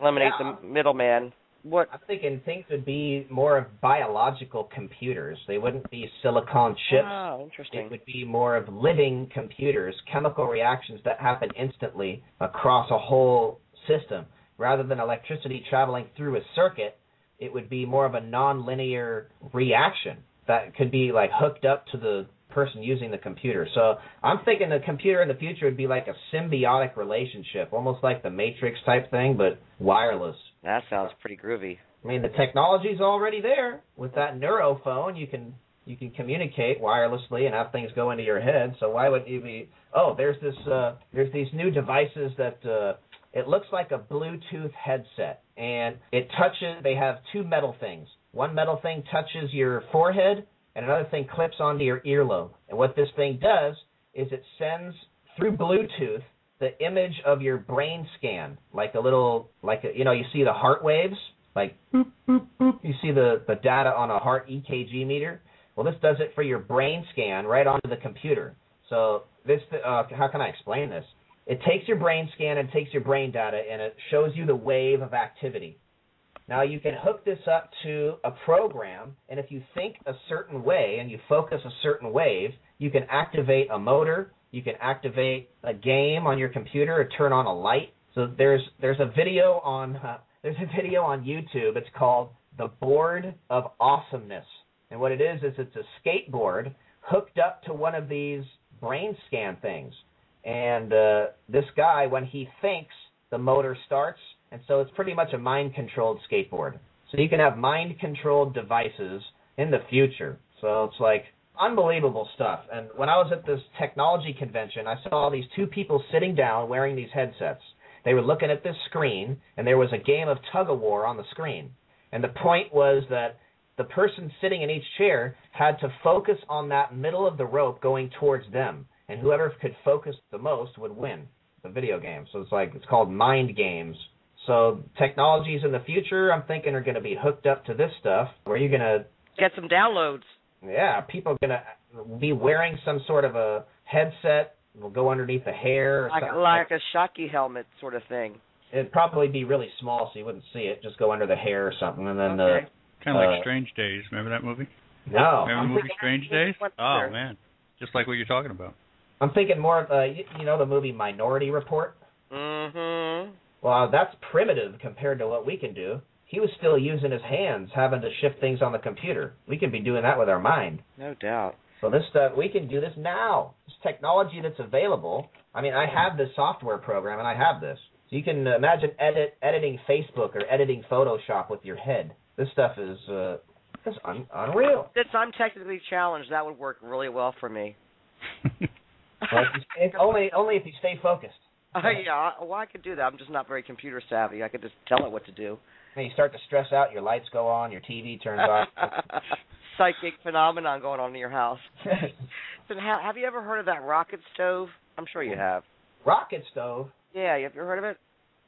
Eliminate the middleman. What I'm thinking, things would be more of biological computers. They wouldn't be silicon chips. Oh, interesting. It would be more of living computers, chemical reactions that happen instantly across a whole system. Rather than electricity traveling through a circuit, it would be more of a nonlinear reaction that could be like hooked up to the person using the computer. So I'm thinking the computer in the future would be like a symbiotic relationship, almost like the Matrix type thing, but wireless. That sounds pretty groovy. I mean, the technology's already there. With that Neurophone, you can communicate wirelessly and have things go into your head. So why would you be? Oh, there's these new devices that it looks like a Bluetooth headset, and it touches. They have two metal things. One metal thing touches your forehead, and another thing clips onto your earlobe. And what this thing does is it sends through Bluetooth the image of your brain scan, you see the heart waves, like boop, boop, boop. You see the data on a heart EKG meter. Well, this does it for your brain scan right onto the computer. So this, how can I explain this? It takes your brain scan and takes your brain data, and it shows you the wave of activity. Now, you can hook this up to a program, and if you think a certain way and you focus a certain wave, you can activate a motor. You can activate a game on your computer or turn on a light. So there's a video on YouTube. It's called The Board of Awesomeness. And what it is it's a skateboard hooked up to one of these brain scan things. And this guy, when he thinks, the motor starts. And so it's pretty much a mind-controlled skateboard. So you can have mind-controlled devices in the future. So it's like... unbelievable stuff. And when I was at this technology convention, I saw these two people sitting down wearing these headsets. They were looking at this screen, and there was a game of tug-of-war on the screen. And the point was that the person sitting in each chair had to focus on that middle of the rope going towards them, and whoever could focus the most would win the video game. So it's called mind games. So technologies in the future, I'm thinking, are going to be hooked up to this stuff, where you're going to get some downloads. Yeah, people are going to be wearing some sort of a headset. It'll go underneath the hair. Or something. Like a Shockey helmet sort of thing. It'd probably be really small so you wouldn't see it. Just go under the hair or something. And then okay. Kind of like Strange Days. Remember that movie? No. Remember the movie Strange Days? Oh, man. Just like what you're talking about. I'm thinking more of, you know, the movie Minority Report? Mm-hmm. Well, that's primitive compared to what we can do. He was still using his hands, having to shift things on the computer. We could be doing that with our mind. No doubt. So this stuff, we can do this now. This technology that's available. I mean, I have this software program, and I have this. So you can imagine editing Facebook or editing Photoshop with your head. This stuff is unreal. Since I'm technically challenged, that would work really well for me. Only if you stay focused. Yeah, well, I could do that. I'm just not very computer savvy. I could just tell it what to do. You start to stress out, your lights go on, your TV turns off. Psychic phenomenon going on in your house. Have you ever heard of that rocket stove? I'm sure you have. Rocket stove? Yeah, have you heard of it?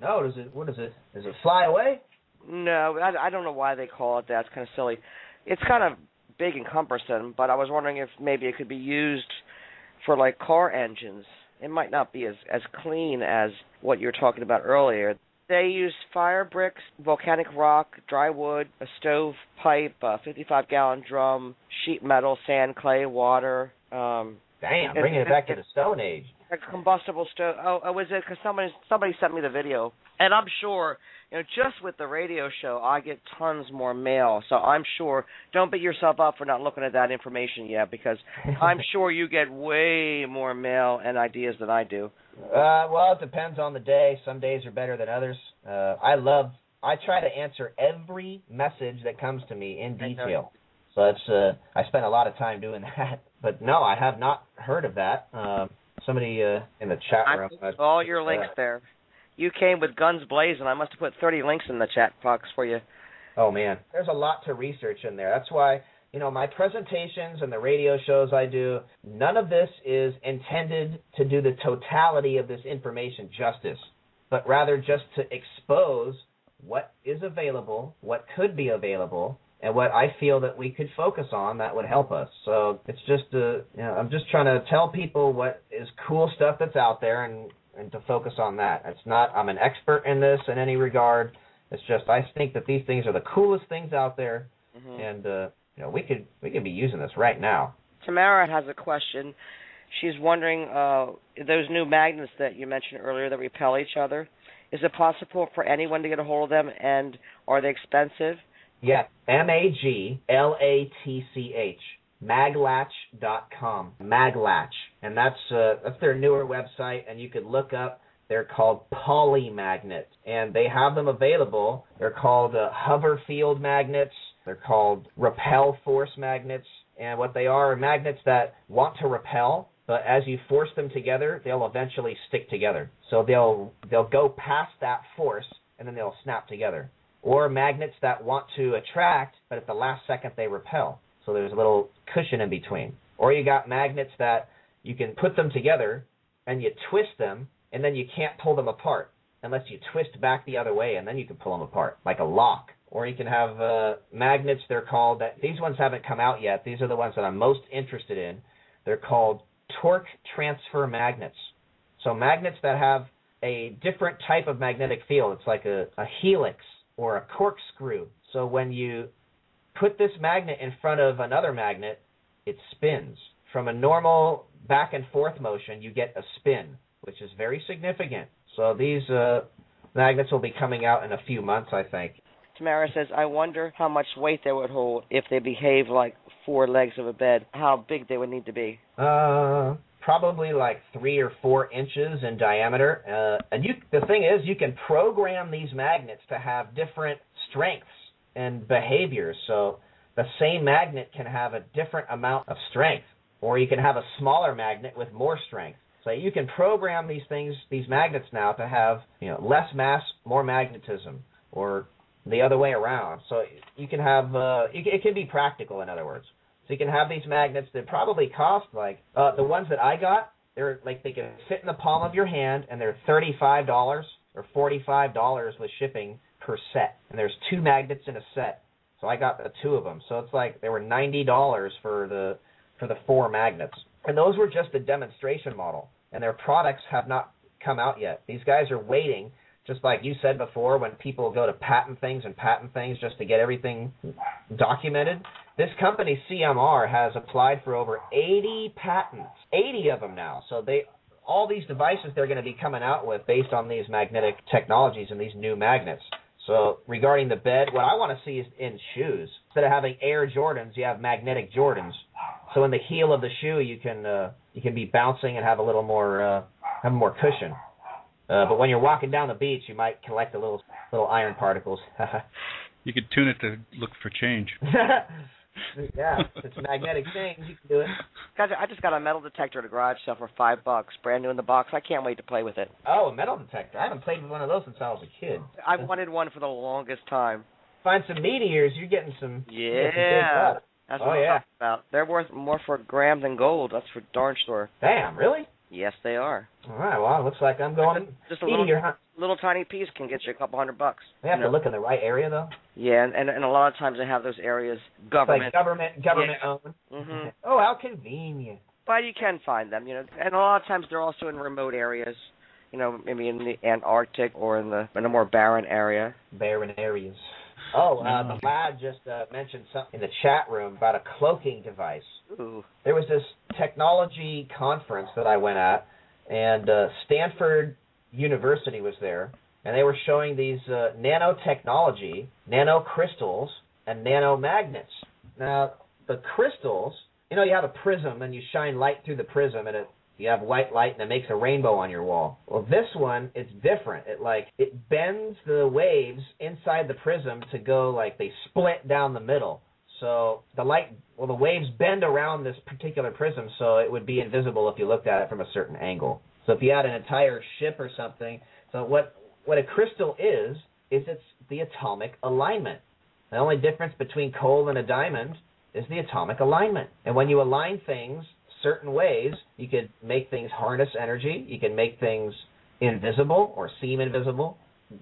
No, does it? What is it? Does it fly away? No, I don't know why they call it that. It's kind of silly. It's kind of big and cumbersome, but I was wondering if maybe it could be used for, like, car engines. It might not be as clean as what you were talking about earlier. They use fire bricks, volcanic rock, dry wood, a stove pipe, a 55-gallon drum, sheet metal, sand, clay, water. Damn, bringing it back to the Stone Age. A combustible stove. Oh, is it? Because somebody sent me the video. And I'm sure, you know, just with the radio show, I get tons more mail. So I'm sure, don't beat yourself up for not looking at that information yet, because I'm sure you get way more mail and ideas than I do. Well, it depends on the day. Some days are better than others. I try to answer every message that comes to me in detail. So that's, I spend a lot of time doing that. But no, I have not heard of that. Somebody in the chat room. I put all your links there. You came with guns blazing. I must have put 30 links in the chat box for you. Oh, man. There's a lot to research in there. That's why, you know, my presentations and the radio shows I do, none of this is intended to do the totality of this information justice, but rather just to expose what is available, what could be available, and what I feel that we could focus on that would help us. So it's just, you know, I'm just trying to tell people what is cool stuff that's out there and to focus on that. It's not I'm an expert in this in any regard. It's just I think that these things are the coolest things out there, and you know, we could be using this right now. Tamara has a question. She's wondering those new magnets that you mentioned earlier that repel each other. Is it possible for anyone to get a hold of them, and are they expensive? Yeah, MAGLATCH. MAGLATCH.com. MAGLATCH. And that's their newer website, and you could look up. They're called polymagnets, and they have them available. They're called hover field magnets. They're called repel force magnets, and what they are magnets that want to repel, but as you force them together, they'll eventually stick together. So they'll go past that force, and then they'll snap together. Or magnets that want to attract, but at the last second they repel. So there's a little cushion in between. Or you got magnets that you can put them together and you twist them, and then you can't pull them apart unless you twist back the other way, and then you can pull them apart, like a lock. Or you can have magnets, they're called, that these ones haven't come out yet. These are the ones that I'm most interested in. They're called torque transfer magnets. So magnets that have a different type of magnetic field. It's like a helix or a corkscrew. So when you put this magnet in front of another magnet, it spins. From a normal back and forth motion, you get a spin, which is very significant. So these magnets will be coming out in a few months, I think. Tamara says, I wonder how much weight they would hold if they behave like four legs of a bed, how big they would need to be. Probably like 3 or 4 inches in diameter. The thing is, you can program these magnets to have different strengths and behaviors. So the same magnet can have a different amount of strength, or you can have a smaller magnet with more strength. So you can program these things, these magnets now, to have, you know, less mass, more magnetism, or the other way around. So you can have it can be practical, in other words. So you can have these magnets that probably cost like the ones that I got. They're like, they can fit in the palm of your hand, and they're $35 or $45 with shipping per set, and there's 2 magnets in a set, so I got the 2 of them. So it's like they were $90 for the 4 magnets, and those were just a demonstration model, and their products have not come out yet. These guys are waiting, just like you said before, when people go to patent things just to get everything documented. This company, CMR, has applied for over 80 patents, 80 of them now, so all these devices they're going to be coming out with based on these magnetic technologies and these new magnets. So regarding the bed, what I want to see is in shoes. Instead of having Air Jordans, you have magnetic Jordans. So in the heel of the shoe, you can be bouncing and have a little more have more cushion. But when you're walking down the beach, you might collect the little iron particles. You could tune it to look for change. Yeah, it's magnetic things. You can do it. Guys, I just got a metal detector at a garage sale for $5, brand new in the box. I can't wait to play with it. Oh, a metal detector. I haven't played with one of those since I was a kid. I wanted one for the longest time. Find some meteors. You're getting some. Yeah. That's what I'm talking about. They're worth more for grams than gold. That's for darn sure. Damn, really? Yes, they are. All right. Well, it looks like I'm going. Just a little, little tiny piece can get you $200. They have to look in the right area, though. Yeah, and a lot of times they have those areas government owned. Mm-hmm. Oh, how convenient. But you can find them, you know. And a lot of times they're also in remote areas, you know, maybe in the Antarctic or in a more barren area. Barren areas. Oh, the lad just mentioned something in the chat room about a cloaking device. Ooh. There was this technology conference that I went at, and Stanford University was there, and they were showing these nanotechnology, nanocrystals, and nanomagnets. Now, the crystals, you know, you have a prism, and you shine light through the prism, and you have white light, and it makes a rainbow on your wall. Well, this one, it's different. It bends the waves inside the prism to go, they split down the middle. So the waves bend around this particular prism, so it would be invisible if you looked at it from a certain angle. So if you had an entire ship or something, so what a crystal is it's the atomic alignment. The only difference between coal and a diamond is the atomic alignment. And when you align things certain ways, you could make things harness energy, you can make things invisible or seem invisible.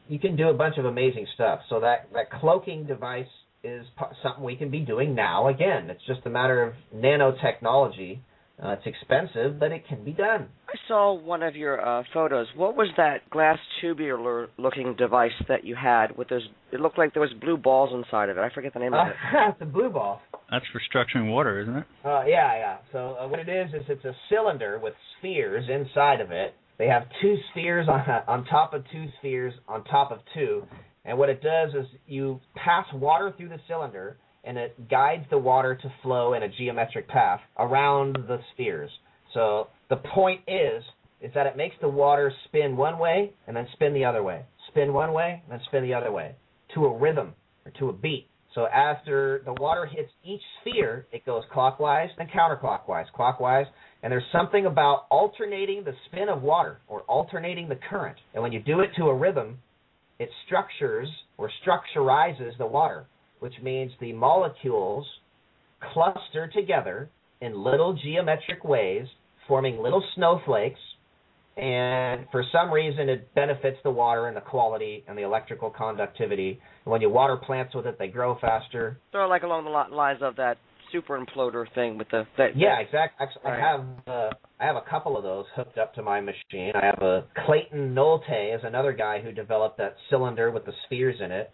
You can do a bunch of amazing stuff. So that cloaking device is something we can be doing now again. It's just a matter of nanotechnology. It's expensive, but it can be done. I saw one of your photos. What was that glass tubular-looking device that you had with those? It looked like there was blue balls inside of it. I forget the name of it. It's a blue ball. That's for structuring water, isn't it? Yeah. So what it is it's a cylinder with spheres inside of it. They have two spheres on top of two spheres on top of two. And what it does is you pass water through the cylinder, and it guides the water to flow in a geometric path around the spheres. So the point is that it makes the water spin one way and then spin the other way, spin one way and then spin the other way, to a rhythm or to a beat. So after the water hits each sphere, it goes clockwise and counterclockwise, clockwise, and there's something about alternating the spin of water or alternating the current. And when you do it to a rhythm, it structures or structurizes the water, which means the molecules cluster together in little geometric waves, forming little snowflakes, and for some reason it benefits the water and the quality and the electrical conductivity. And when you water plants with it, they grow faster. Sort of like along the lines of that super imploder thing with the... Yeah, exactly. I have a couple of those hooked up to my machine. I have a Clayton Nolte is another guy who developed that cylinder with the spheres in it.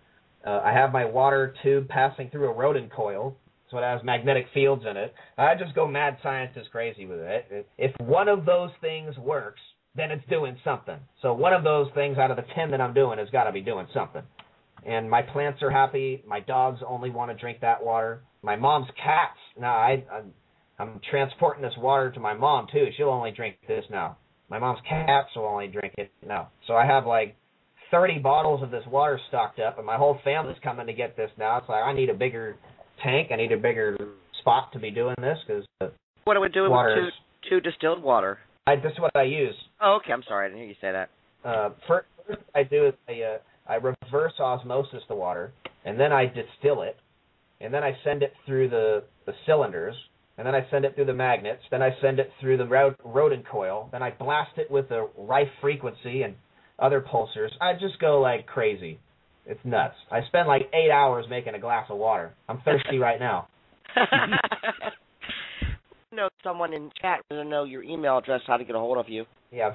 I have my water tube passing through a rodent coil, so it has magnetic fields in it. I just go mad scientist crazy with it. If one of those things works, then it's doing something. So one of those things out of the 10 that I'm doing has got to be doing something. And my plants are happy. My dogs only want to drink that water. My mom's cats. Now, I'm transporting this water to my mom, too. She'll only drink this now. My mom's cats will only drink it now. So I have, 30 bottles of this water stocked up, and my whole family's coming to get this now. It's I need a bigger tank. I need a bigger spot to be doing this because what do we do with two distilled water? This is what I use. Oh, okay. I'm sorry. I didn't hear you say that. First I do is I reverse osmosis the water, and then I distill it, and then I send it through the cylinders, and then I send it through the magnets, then I send it through the rodent coil, then I blast it with the right frequency and other pulsers. I just go crazy. It's nuts. I spend 8 hours making a glass of water. I'm thirsty right now. I know someone in chat doesn't know your email address, how to get a hold of you. Yeah,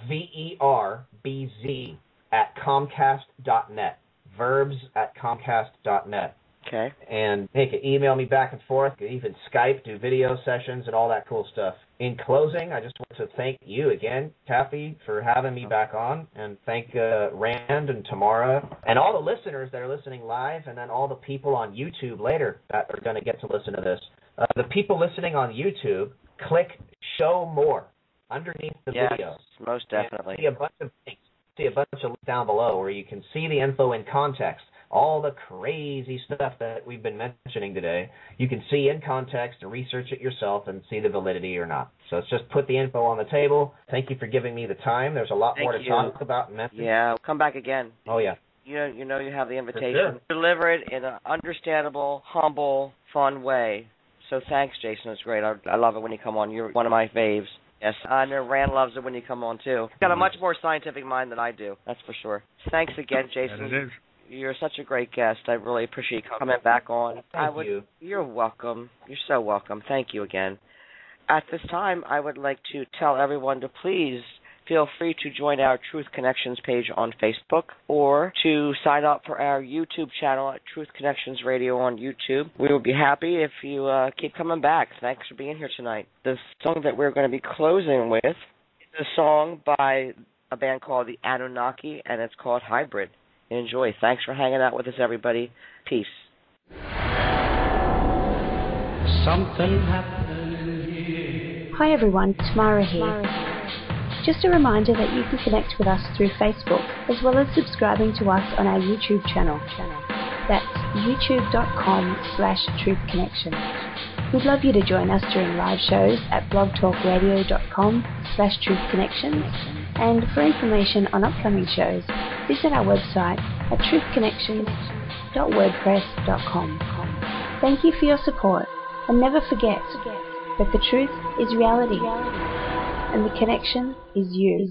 verbz@comcast.net. verbs@comcast.net. Okay. And they can email me back and forth, even Skype, do video sessions and all that cool stuff. In closing, I just want to thank you again, Kathy, for having me back on, and thank Rand and Tamara and all the listeners that are listening live, and then all the people on YouTube later that are going to get to listen to this. The people listening on YouTube, click Show More underneath the video. Yes, most definitely. See a bunch of links. See a bunch of links down below where you can see the info in context. All the crazy stuff that we've been mentioning today, you can see in context, research it yourself, and see the validity or not. So it's just put the info on the table. Thank you for giving me the time. There's a lot more to talk about and message. Yeah, come back again. Oh, yeah. You know you have the invitation. Sure. Deliver it in an understandable, humble, fun way. So thanks, Jason. It's great. I love it when you come on. You're one of my faves. Yes, I know Rand loves it when you come on, too. He's got a much more scientific mind than I do, that's for sure. Thanks again, Jason. That it is. You're such a great guest. I really appreciate you coming back on. Thank you. You're welcome. You're so welcome. Thank you again. At this time, I would like to tell everyone to please feel free to join our Truth Connections page on Facebook or to sign up for our YouTube channel at Truth Connections Radio on YouTube. We will be happy if you keep coming back. Thanks for being here tonight. The song that we're going to be closing with is a song by a band called the Anunnaki, and it's called Hybrid. Enjoy. Thanks for hanging out with us, everybody. Peace. Something happened here. Hi, everyone. Tamara here. Just a reminder that you can connect with us through Facebook as well as subscribing to us on our YouTube channel. That's youtube.com/truthconnections. We'd love you to join us during live shows at blogtalkradio.com/truthconnections. And for information on upcoming shows, visit our website at truthconnections.wordpress.com. Thank you for your support, and never forget that the truth is reality, and the connection is you.